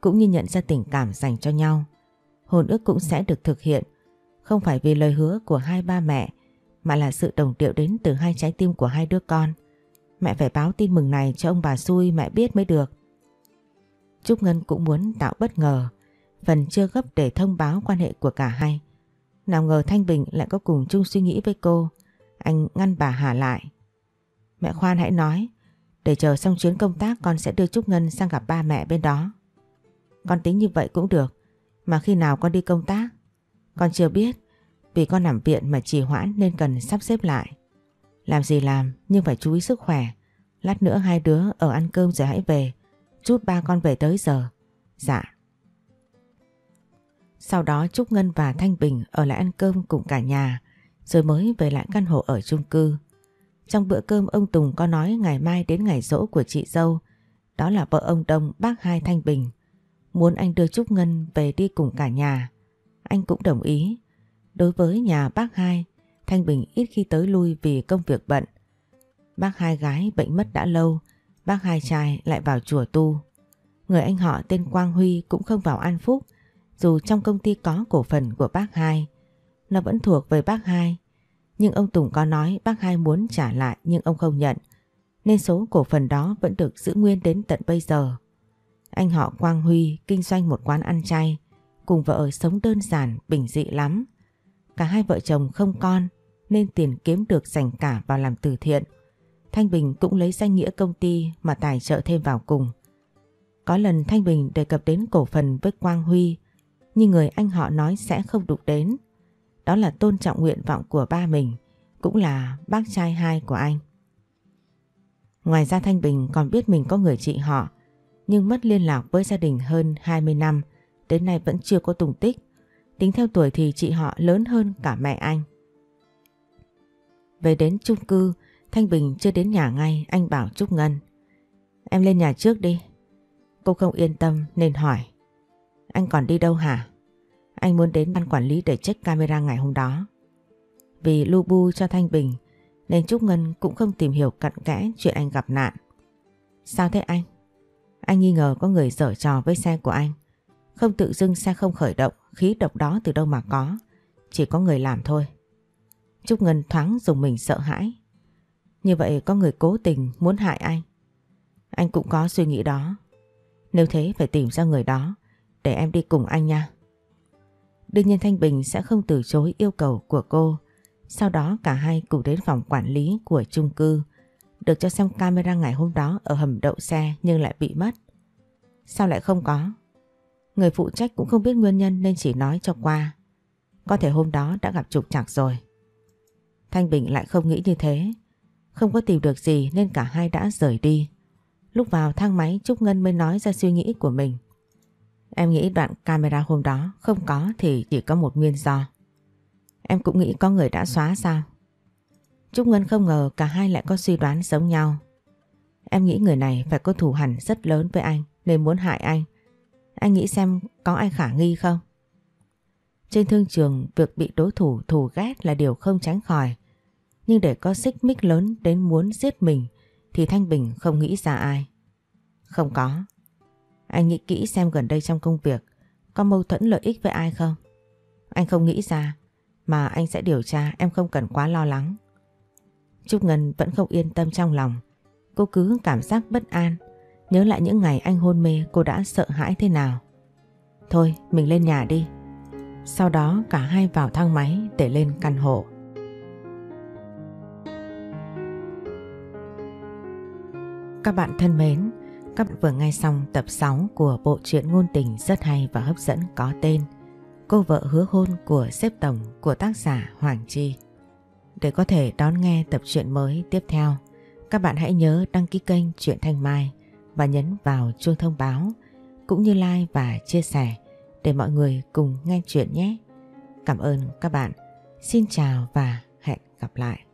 cũng như nhận ra tình cảm dành cho nhau. Hôn ước cũng sẽ được thực hiện, không phải vì lời hứa của hai ba mẹ, mà là sự đồng điệu đến từ hai trái tim của hai đứa con. Mẹ phải báo tin mừng này cho ông bà xui mẹ biết mới được. Trúc Ngân cũng muốn tạo bất ngờ, phần chưa gấp để thông báo quan hệ của cả hai. Nào ngờ Thanh Bình lại có cùng chung suy nghĩ với cô. Anh ngăn bà Hà lại. Mẹ khoan hãy nói, để chờ xong chuyến công tác con sẽ đưa Trúc Ngân sang gặp ba mẹ bên đó. Con tính như vậy cũng được, mà khi nào con đi công tác? Con chưa biết, vì con nằm viện mà trì hoãn nên cần sắp xếp lại. Làm gì làm nhưng phải chú ý sức khỏe. Lát nữa hai đứa ở ăn cơm rồi hãy về. Chút ba con về tới giờ. Dạ. Sau đó Trúc Ngân và Thanh Bình ở lại ăn cơm cùng cả nhà, rồi mới về lại căn hộ ở chung cư. Trong bữa cơm ông Tùng có nói ngày mai đến ngày giỗ của chị dâu, đó là vợ ông Đông, bác hai Thanh Bình, muốn anh đưa Trúc Ngân về đi cùng cả nhà. Anh cũng đồng ý. Đối với nhà bác hai, Thanh Bình ít khi tới lui vì công việc bận. Bác hai gái bệnh mất đã lâu, bác hai trai lại vào chùa tu. Người anh họ tên Quang Huy cũng không vào an phúc, dù trong công ty có cổ phần của bác hai, nó vẫn thuộc về bác hai. Nhưng ông Tùng có nói bác hai muốn trả lại nhưng ông không nhận, nên số cổ phần đó vẫn được giữ nguyên đến tận bây giờ. Anh họ Quang Huy kinh doanh một quán ăn chay, cùng vợ sống đơn giản, bình dị lắm. Cả hai vợ chồng không con nên tiền kiếm được dành cả vào làm từ thiện. Thanh Bình cũng lấy danh nghĩa công ty mà tài trợ thêm vào cùng. Có lần Thanh Bình đề cập đến cổ phần với Quang Huy, nhưng người anh họ nói sẽ không đụng đến. Đó là tôn trọng nguyện vọng của ba mình, cũng là bác trai hai của anh. Ngoài ra Thanh Bình còn biết mình có người chị họ, nhưng mất liên lạc với gia đình hơn hai mươi năm, đến nay vẫn chưa có tung tích. Tính theo tuổi thì chị họ lớn hơn cả mẹ anh. Về đến chung cư, Thanh Bình chưa đến nhà ngay, anh bảo Trúc Ngân. Em lên nhà trước đi. Cô không yên tâm nên hỏi. Anh còn đi đâu hả? Anh muốn đến ban quản lý để check camera ngày hôm đó. Vì lu bu cho Thanh Bình nên Trúc Ngân cũng không tìm hiểu cặn kẽ chuyện anh gặp nạn. Sao thế anh? Anh nghi ngờ có người giở trò với xe của anh. Không tự dưng xe không khởi động, khí độc đó từ đâu mà có. Chỉ có người làm thôi. Trúc Ngân thoáng dùng mình sợ hãi. Như vậy có người cố tình muốn hại anh. Anh cũng có suy nghĩ đó. Nếu thế phải tìm ra người đó, để em đi cùng anh nha. Đương nhiên Thanh Bình sẽ không từ chối yêu cầu của cô. Sau đó cả hai cùng đến phòng quản lý của chung cư, được cho xem camera ngày hôm đó ở hầm đậu xe nhưng lại bị mất. Sao lại không có? Người phụ trách cũng không biết nguyên nhân nên chỉ nói cho qua. Có thể hôm đó đã gặp trục trặc rồi. Thanh Bình lại không nghĩ như thế. Không có tìm được gì nên cả hai đã rời đi. Lúc vào thang máy Trúc Ngân mới nói ra suy nghĩ của mình. Em nghĩ đoạn camera hôm đó không có thì chỉ có một nguyên do. Em cũng nghĩ có người đã xóa sao? Trúc Ngân không ngờ cả hai lại có suy đoán giống nhau. Em nghĩ người này phải có thù hằn rất lớn với anh nên muốn hại anh. Anh nghĩ xem có ai khả nghi không? Trên thương trường, việc bị đối thủ thù ghét là điều không tránh khỏi. Nhưng để có xích mích lớn đến muốn giết mình thì Thanh Bình không nghĩ ra ai. Không có. Anh nghĩ kỹ xem gần đây trong công việc có mâu thuẫn lợi ích với ai không? Anh không nghĩ ra, mà anh sẽ điều tra, em không cần quá lo lắng. Trúc Ngân vẫn không yên tâm trong lòng. Cô cứ cảm giác bất an, nhớ lại những ngày anh hôn mê cô đã sợ hãi thế nào. Thôi mình lên nhà đi. Sau đó cả hai vào thang máy để lên căn hộ. Các bạn thân mến, các bạn vừa nghe xong tập sáu của bộ truyện ngôn tình rất hay và hấp dẫn có tên Cô vợ hứa hôn của sếp tổng của tác giả Hoàng Chi. Để có thể đón nghe tập truyện mới tiếp theo, các bạn hãy nhớ đăng ký kênh Truyện Thanh Mai và nhấn vào chuông thông báo, cũng như like và chia sẻ để mọi người cùng nghe chuyện nhé. Cảm ơn các bạn. Xin chào và hẹn gặp lại.